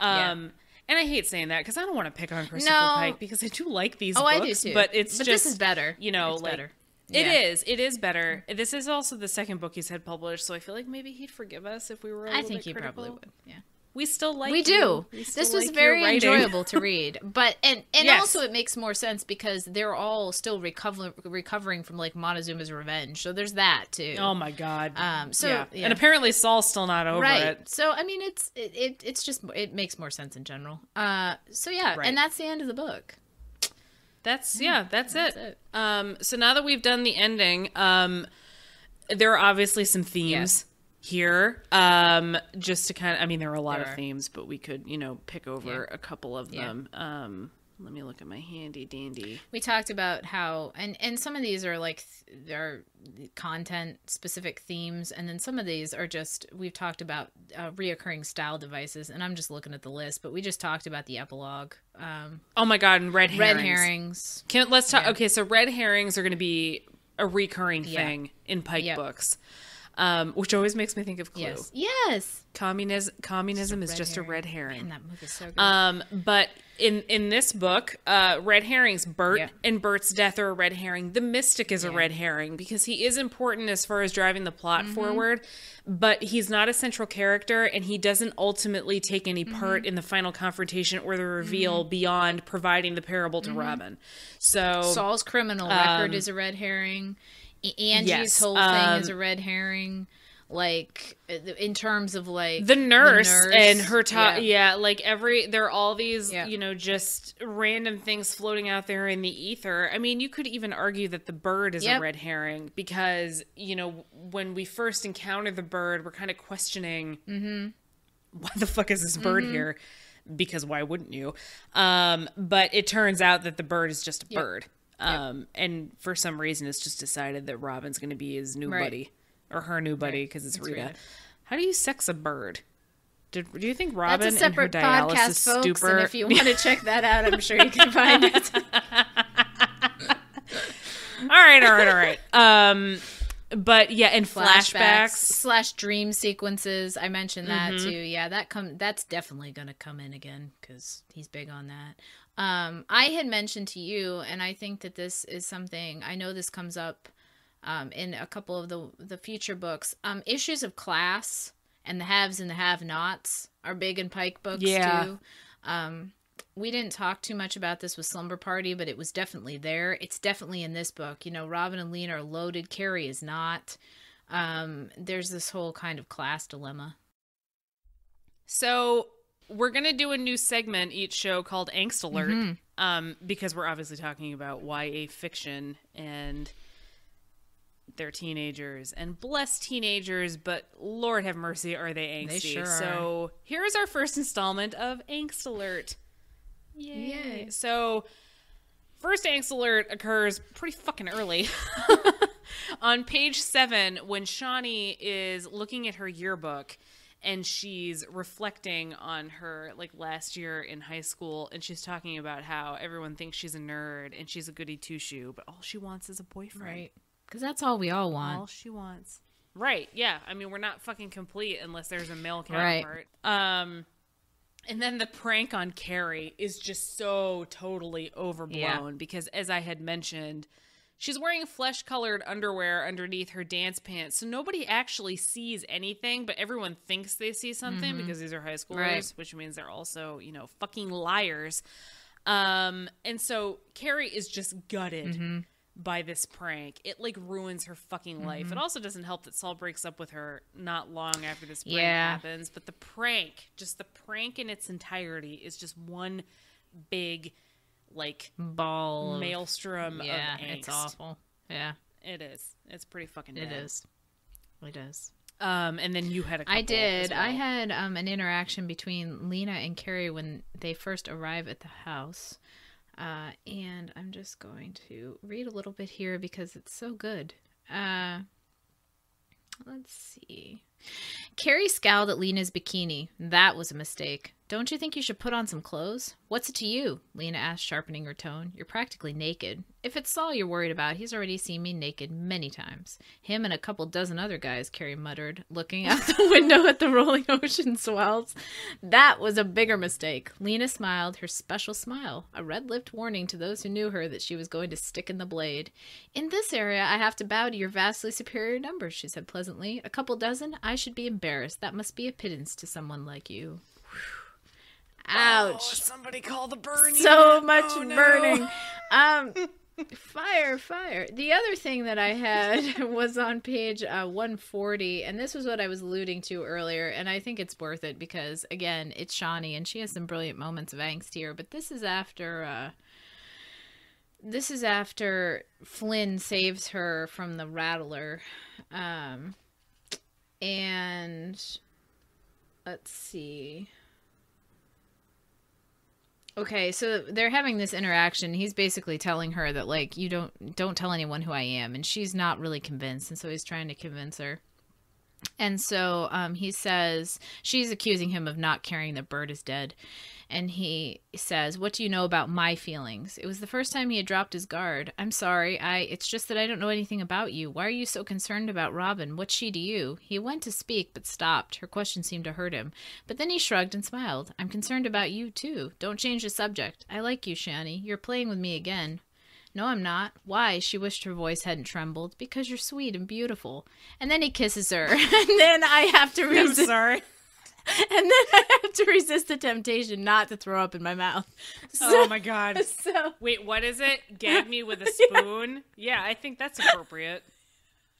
Um, yeah. And I hate saying that because I don't want to pick on Christopher no. Pike because I do like these oh, books. Oh, I do too. But, it's but just, this is better. You know, it's like, better. It yeah. is. It is better. This is also the second book he's had published, so I feel like maybe he'd forgive us if we were a little I think bit he critical. Probably would, yeah. We still like We do. We this was like very enjoyable to read. But and, and yes. also it makes more sense because they're all still recover recovering from like Montezuma's Revenge. So there's that too. Oh my God. Um so yeah. Yeah. And apparently Saul's still not over right. it. So I mean it's it, it it's just it makes more sense in general. Uh so yeah, right. and that's the end of the book. That's yeah, yeah that's, that's it. it. Um so now that we've done the ending, um there are obviously some themes. Yes. Here, um, just to kind of, I mean, there are a lot there of are. themes, but we could, you know, pick over yeah. a couple of yeah. them. Um, Let me look at my handy dandy. We talked about how, and, and some of these are like, th- they're content specific themes. And then some of these are just, we've talked about uh, reoccurring style devices. And I'm just looking at the list, but we just talked about the epilogue. Um, oh my God. And red herrings. Red herrings. Can, let's talk. Yeah. Okay. So red herrings are going to be a recurring thing yeah. in Pike yep. books. Um, which always makes me think of Clue. Yes. yes. Communis- communism is just a red herring. Man, that movie is so good. Um, but in, in this book, uh, red herrings, Bert yeah. and Bert's death are a red herring. The Mystic is yeah. a red herring because he is important as far as driving the plot mm-hmm. forward, but he's not a central character and he doesn't ultimately take any part mm-hmm. in the final confrontation or the reveal mm-hmm. beyond providing the parable to mm-hmm. Robin. So Saul's criminal um, record is a red herring. Angie's yes. whole um, thing is a red herring, like in terms of like the nurse, the nurse. and her top. Yeah. yeah, like every there are all these, yeah. you know, just random things floating out there in the ether. I mean, you could even argue that the bird is yep. a red herring because, you know, when we first encounter the bird, we're kind of questioning mm-hmm. why the fuck is this bird mm-hmm. here? Because why wouldn't you? Um, but it turns out that the bird is just a yep. bird. Um, yep. And for some reason, it's just decided that Robin's going to be his new right. buddy or her new buddy because right. it's, it's Rita. Rita. How do you sex a bird? Did, do you think Robin That's a separate and her dialysis podcast, folks, stupor? And if you want to check that out, I'm sure you can find it. all right, all right, all right. Um, but yeah, and flashbacks, flashbacks slash dream sequences. I mentioned that mm-hmm. too. Yeah, that come. That's definitely going to come in again because he's big on that. Um, I had mentioned to you, and I think that this is something, I know this comes up, um, in a couple of the, the future books, um, issues of class and the haves and the have-nots are big in Pike books yeah. too. Um, we didn't talk too much about this with Slumber Party, but it was definitely there. It's definitely in this book, you know, Robin and Lena are loaded. Carrie is not, um, there's this whole kind of class dilemma. So we're going to do a new segment each show called Angst Alert mm-hmm. um, because we're obviously talking about Y A fiction and they're teenagers and blessed teenagers, but Lord have mercy, are they angsty? They sure are. So here's our first installment of Angst Alert. Yay. Yay. So first Angst Alert occurs pretty fucking early on page seven when Shawnee is looking at her yearbook and she's reflecting on her like last year in high school and she's talking about how everyone thinks she's a nerd and she's a goody two-shoe, but all she wants is a boyfriend. Right. Because that's all we all want. All she wants. Right. Yeah. I mean, we're not fucking complete unless there's a male counterpart. Right. Um, and then the prank on Carrie is just so totally overblown yeah. because as I had mentioned, she's wearing flesh-colored underwear underneath her dance pants, so nobody actually sees anything, but everyone thinks they see something mm-hmm. because these are high schoolers, right. which means they're also, you know, fucking liars. Um, and so Carrie is just gutted mm-hmm. by this prank. It, like, ruins her fucking mm-hmm. life. It also doesn't help that Saul breaks up with her not long after this prank yeah. happens, but the prank, just the prank in its entirety is just one big like ball maelstrom of, yeah, of angst. It's awful. Yeah, it is. It's pretty fucking bad. It is. It is. Um, and then you had a couple I did. Well. I had um an interaction between Lena and Carrie when they first arrive at the house. Uh, and I'm just going to read a little bit here because it's so good. Uh, let's see. Carrie scowled at Lena's bikini. That was a mistake. Don't you think you should put on some clothes? What's it to you? Lena asked, sharpening her tone. You're practically naked. If it's Saul you're worried about, he's already seen me naked many times. Him and a couple dozen other guys, Carrie muttered, looking out the window at the rolling ocean swells. That was a bigger mistake. Lena smiled, her special smile, a red-lipped warning to those who knew her that she was going to stick in the blade. In this area, I have to bow to your vastly superior numbers, she said pleasantly. A couple dozen? I should be embarrassed. That must be a pittance to someone like you. Ouch. Oh, somebody call the burning. So much oh, no. burning. Um, fire, fire. The other thing that I had was on page uh, one forty, and this was what I was alluding to earlier, and I think it's worth it because, again, it's Shawnee, and she has some brilliant moments of angst here, but this is after... Uh, this is after Flynn saves her from the Rattler, um, and let's see... Okay, so they're having this interaction. He's basically telling her that, like, you don't don't tell anyone who I am. And she's not really convinced. And so he's trying to convince her. And so um, he says, she's accusing him of not caring that Bert is dead. And he says, what do you know about my feelings? It was the first time he had dropped his guard. I'm sorry. I. It's just that I don't know anything about you. Why are you so concerned about Robin? What's she to you? He went to speak but stopped. Her question seemed to hurt him. But then he shrugged and smiled. I'm concerned about you, too. Don't change the subject. I like you, Shawnee. You're playing with me again. No, I'm not. Why? She wished her voice hadn't trembled. Because you're sweet and beautiful. And then he kisses her. And then I have to resist. I'm sorry. And then I have to resist the temptation not to throw up in my mouth. So, oh, my God. So, wait, what is it? Gag me with a spoon? Yeah, yeah, I think that's appropriate.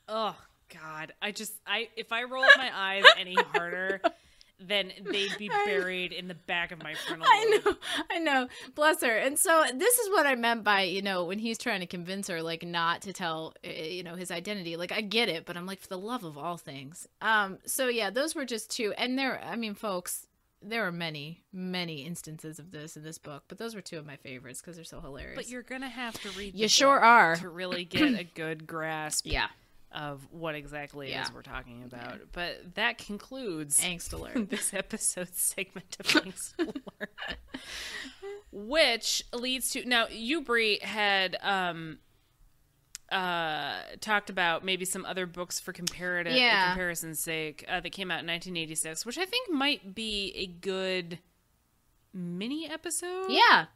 Oh, God. I just, I if I rolled my eyes any harder, then they'd be buried in the back of my frontal lobe. I know, I know. Bless her. And so this is what I meant by, you know, when he's trying to convince her, like, not to tell, you know, his identity. Like, I get it, but I'm like, for the love of all things. Um. So, yeah, those were just two. And there, I mean, folks, there are many, many instances of this in this book, but those were two of my favorites because they're so hilarious. But you're going to have to read You sure are. To really get a good grasp. Yeah. Of what exactly it yeah. is we're talking about. Yeah. But that concludes Angst Alert. This episode's segment of Angst Alert. Which leads to... Now, you, Bree, had um, uh, talked about maybe some other books for comparative yeah. comparison's sake uh, that came out in nineteen eighty-six, which I think might be a good mini-episode? Yeah.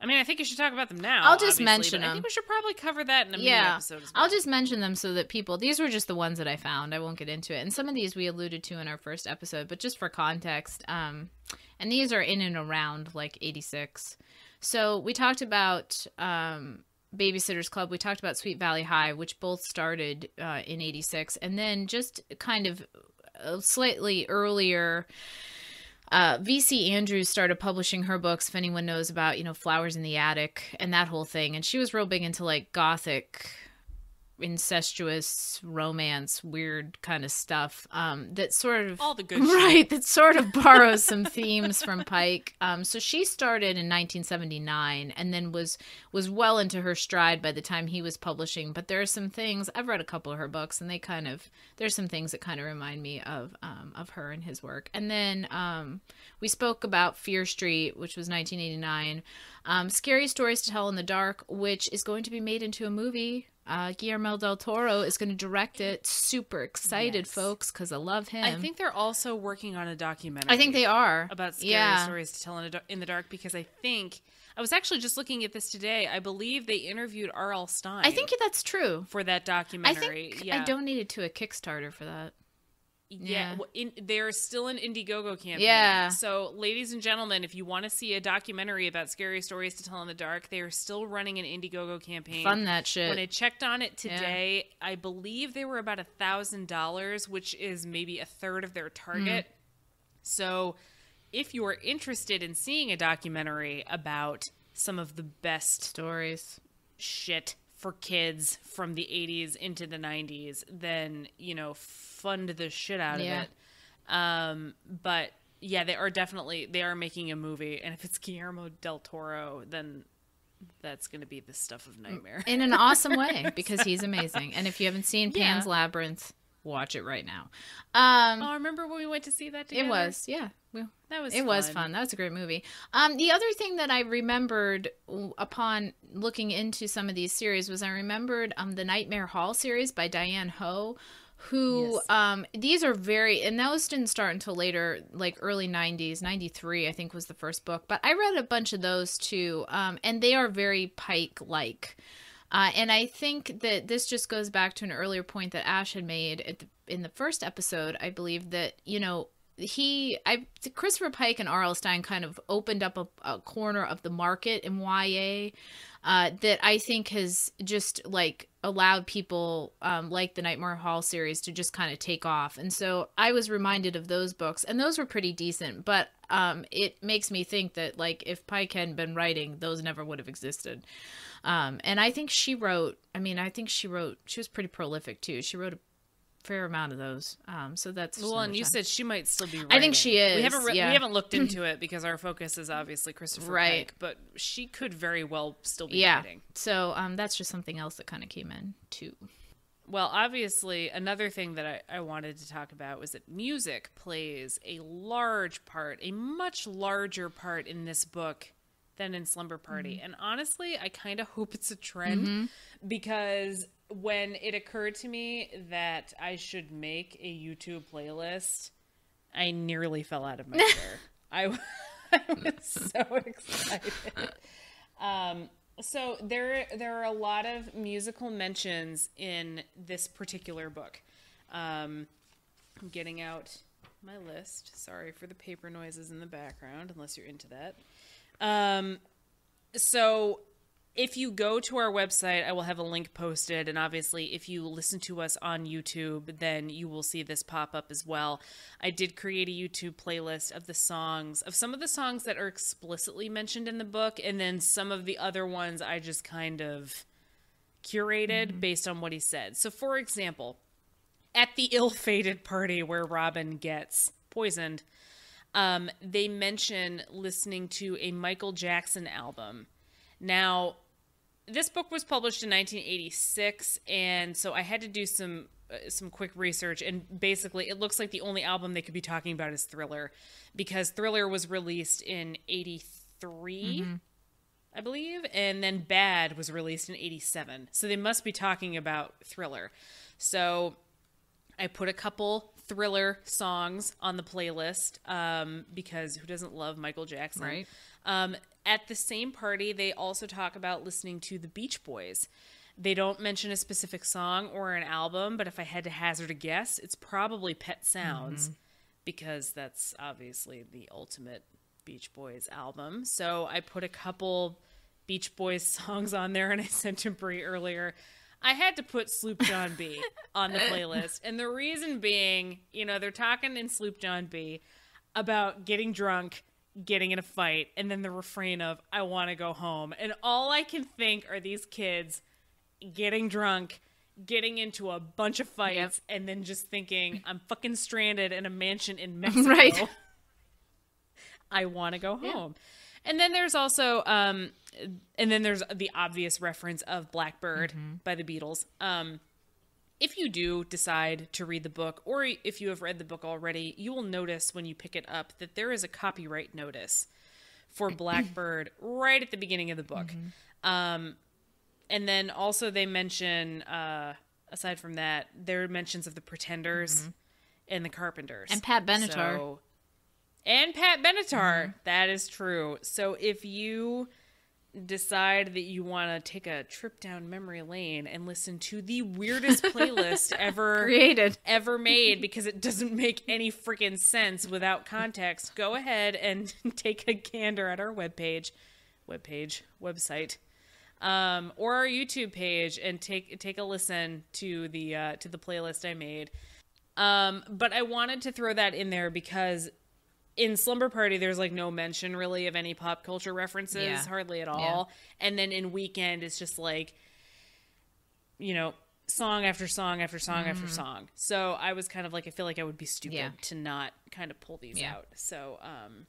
I mean, I think you should talk about them now. I'll just mention them. I think we should probably cover that in a yeah. mini episode as well. I'll just mention them so that people... These were just the ones that I found. I won't get into it. And some of these we alluded to in our first episode, but just for context. Um, and these are in and around, like, eighty-six. So we talked about um, Babysitter's Club. We talked about Sweet Valley High, which both started uh, in eighty-six. And then just kind of a slightly earlier... Uh, V C Andrews started publishing her books, if anyone knows about, you know, Flowers in the Attic and that whole thing. And she was real big into, like, gothic, incestuous, romance, weird kind of stuff um, that sort of... All the good shit. Right, that sort of borrows some themes from Pike. Um, so she started in nineteen seventy-nine and then was, was well into her stride by the time he was publishing. But there are some things... I've read a couple of her books, and they kind of... There's some things that kind of remind me of um, of her and his work. And then um, we spoke about Fear Street, which was nineteen eighty-nine. Um, Scary Stories to Tell in the Dark, which is going to be made into a movie. Uh, Guillermo del Toro is going to direct it. Super excited, yes. folks, because I love him. I think they're also working on a documentary. I think they are. About Scary yeah. Stories to Tell in the Dark, because I think... I was actually just looking at this today. I believe they interviewed R L Stein. I think that's true. For that documentary. I think yeah. I donated to a Kickstarter for that. Yeah. yeah. Well, in, they're still an Indiegogo campaign. Yeah. So, ladies and gentlemen, if you want to see a documentary about Scary Stories to Tell in the Dark, they are still running an Indiegogo campaign. Fun that shit. When I checked on it today, yeah. I believe they were about a thousand dollars, which is maybe a third of their target. Mm. So... If you are interested in seeing a documentary about some of the best stories, shit for kids from the eighties into the nineties, then, you know, fund the shit out of yeah. it. Um, but yeah, they are definitely, they are making a movie. And if it's Guillermo del Toro, then that's going to be the stuff of Nightmare. In an awesome way, because he's amazing. And if you haven't seen Pan's yeah. Labyrinth, watch it right now. Um, oh, remember when we went to see that together? It was, yeah. Well, that was it fun. was fun. That was a great movie. Um, the other thing that I remembered upon looking into some of these series was I remembered um, the Nightmare Hall series by Diane Ho, who yes. um, these are very, and those didn't start until later, like early nineties, ninety-three I think was the first book. But I read a bunch of those too, um, and they are very Pike-like. Uh, and I think that this just goes back to an earlier point that Ash had made at the, in the first episode, I believe, that, you know, He, I, Christopher Pike and R L Stein kind of opened up a, a corner of the market in Y A uh, that I think has just, like, allowed people um, like the Nightmare Hall series to just kind of take off. And so I was reminded of those books, and those were pretty decent, but um, it makes me think that, like, if Pike hadn't been writing, those never would have existed. Um, and I think she wrote, I mean, I think she wrote, she was pretty prolific, too. She wrote a fair amount of those. Um, so that's well, and you said she might still be writing. I think she is. We haven't, re yeah. we haven't looked into it because our focus is obviously Christopher right. Pike, but she could very well still be yeah. writing. So um, that's just something else that kind of came in too. Well, obviously, another thing that I, I wanted to talk about was that music plays a large part, a much larger part in this book than in Slumber Party. Mm-hmm. And honestly, I kind of hope it's a trend mm-hmm. because when it occurred to me that I should make a YouTube playlist, I nearly fell out of my chair. I, I was so excited. Um, so there, there are a lot of musical mentions in this particular book. Um, I'm getting out my list. Sorry for the paper noises in the background, unless you're into that. Um, so if you go to our website, I will have a link posted. And obviously, if you listen to us on YouTube, then you will see this pop up as well. I did create a YouTube playlist of the songs, of some of the songs that are explicitly mentioned in the book. And then some of the other ones I just kind of curated mm-hmm. based on what he said. So for example, at the ill-fated party where Robin gets poisoned, um, they mention listening to a Michael Jackson album. Now, this book was published in nineteen eighty-six, and so I had to do some uh, some quick research, and basically it looks like the only album they could be talking about is Thriller, because Thriller was released in eighty-three, mm-hmm. I believe, and then Bad was released in eighty-seven. So they must be talking about Thriller. So I put a couple Thriller songs on the playlist, um, because who doesn't love Michael Jackson? Right. Um, at the same party, they also talk about listening to the Beach Boys. They don't mention a specific song or an album, but if I had to hazard a guess, it's probably Pet Sounds, mm-hmm. because that's obviously the ultimate Beach Boys album. So I put a couple Beach Boys songs on there, and I sent to Bree earlier. I had to put Sloop John B on the playlist, and the reason being, you know, they're talking in Sloop John B about getting drunk, getting in a fight, and then the refrain of I want to go home, and all I can think are these kids getting drunk, getting into a bunch of fights, yep. and then just thinking I'm fucking stranded in a mansion in Mexico. Right. I want to go home. Yeah. And then there's also um and then there's the obvious reference of Blackbird mm-hmm. by the Beatles. um If you do decide to read the book, or if you have read the book already, you will notice when you pick it up that there is a copyright notice for Blackbird right at the beginning of the book. Mm-hmm. Um, and then also they mention, uh, aside from that, there are mentions of the Pretenders mm-hmm. and the Carpenters. And Pat Benatar. So, and Pat Benatar. Mm-hmm. That is true. So if you decide that you want to take a trip down memory lane and listen to the weirdest playlist ever created, ever made, because it doesn't make any freaking sense without context, go ahead and take a gander at our webpage, webpage, website, um, or our YouTube page, and take take a listen to the uh, to the playlist I made. Um, but I wanted to throw that in there because in Slumber Party, there's like no mention really of any pop culture references, yeah. hardly at all. Yeah. And then in Weekend, it's just like, you know, song after song after song mm. after song. So I was kind of like, I feel like I would be stupid yeah. to not kind of pull these yeah. out. So um,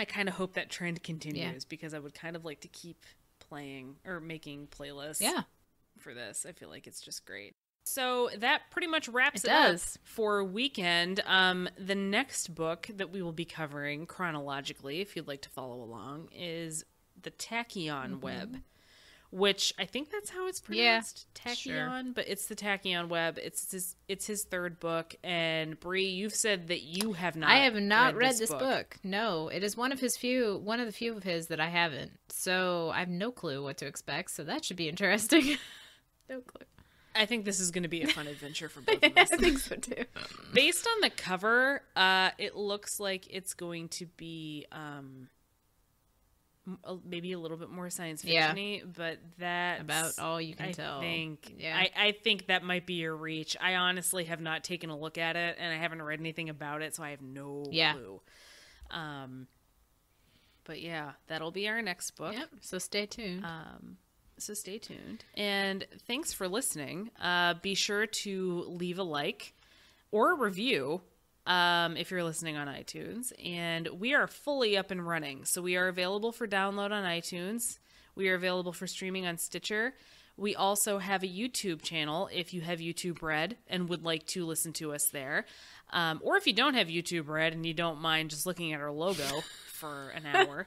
I kind of hope that trend continues yeah. because I would kind of like to keep playing or making playlists yeah. for this. I feel like it's just great. So that pretty much wraps it, it up for Weekend. Um, the next book that we will be covering chronologically, if you'd like to follow along, is The Tachyon mm-hmm. Web, which I think that's how it's pronounced. Yeah, Tachyon, sure. But it's The Tachyon Web. It's his, it's his third book. And Bree, you've said that you have not. I have not read, read this, this book. book. No, it is one of his few, one of the few of his that I haven't. So I have no clue what to expect. So that should be interesting. No clue. I think this is going to be a fun adventure for both of us. I think so too. Based on the cover, uh, it looks like it's going to be um, a, maybe a little bit more science fiction-y, yeah. but that's about all you can I tell. Think, yeah. I, I think that might be a reach. I honestly have not taken a look at it, and I haven't read anything about it, so I have no yeah. clue. Um, but yeah, that'll be our next book. Yep, so stay tuned. Um, So stay tuned. And thanks for listening. Uh, be sure to leave a like or a review um, if you're listening on iTunes. And we are fully up and running. So we are available for download on iTunes. We are available for streaming on Stitcher. We also have a YouTube channel if you have YouTube Red and would like to listen to us there. Um, or if you don't have YouTube Red and you don't mind just looking at our logo for an hour.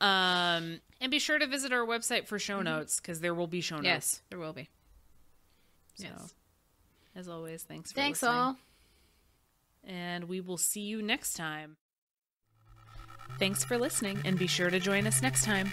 Um, and be sure to visit our website for show notes, because there will be show notes. Yes, there will be. So, yes. As always, thanks for thanks listening. Thanks all. And we will see you next time. Thanks for listening, and be sure to join us next time.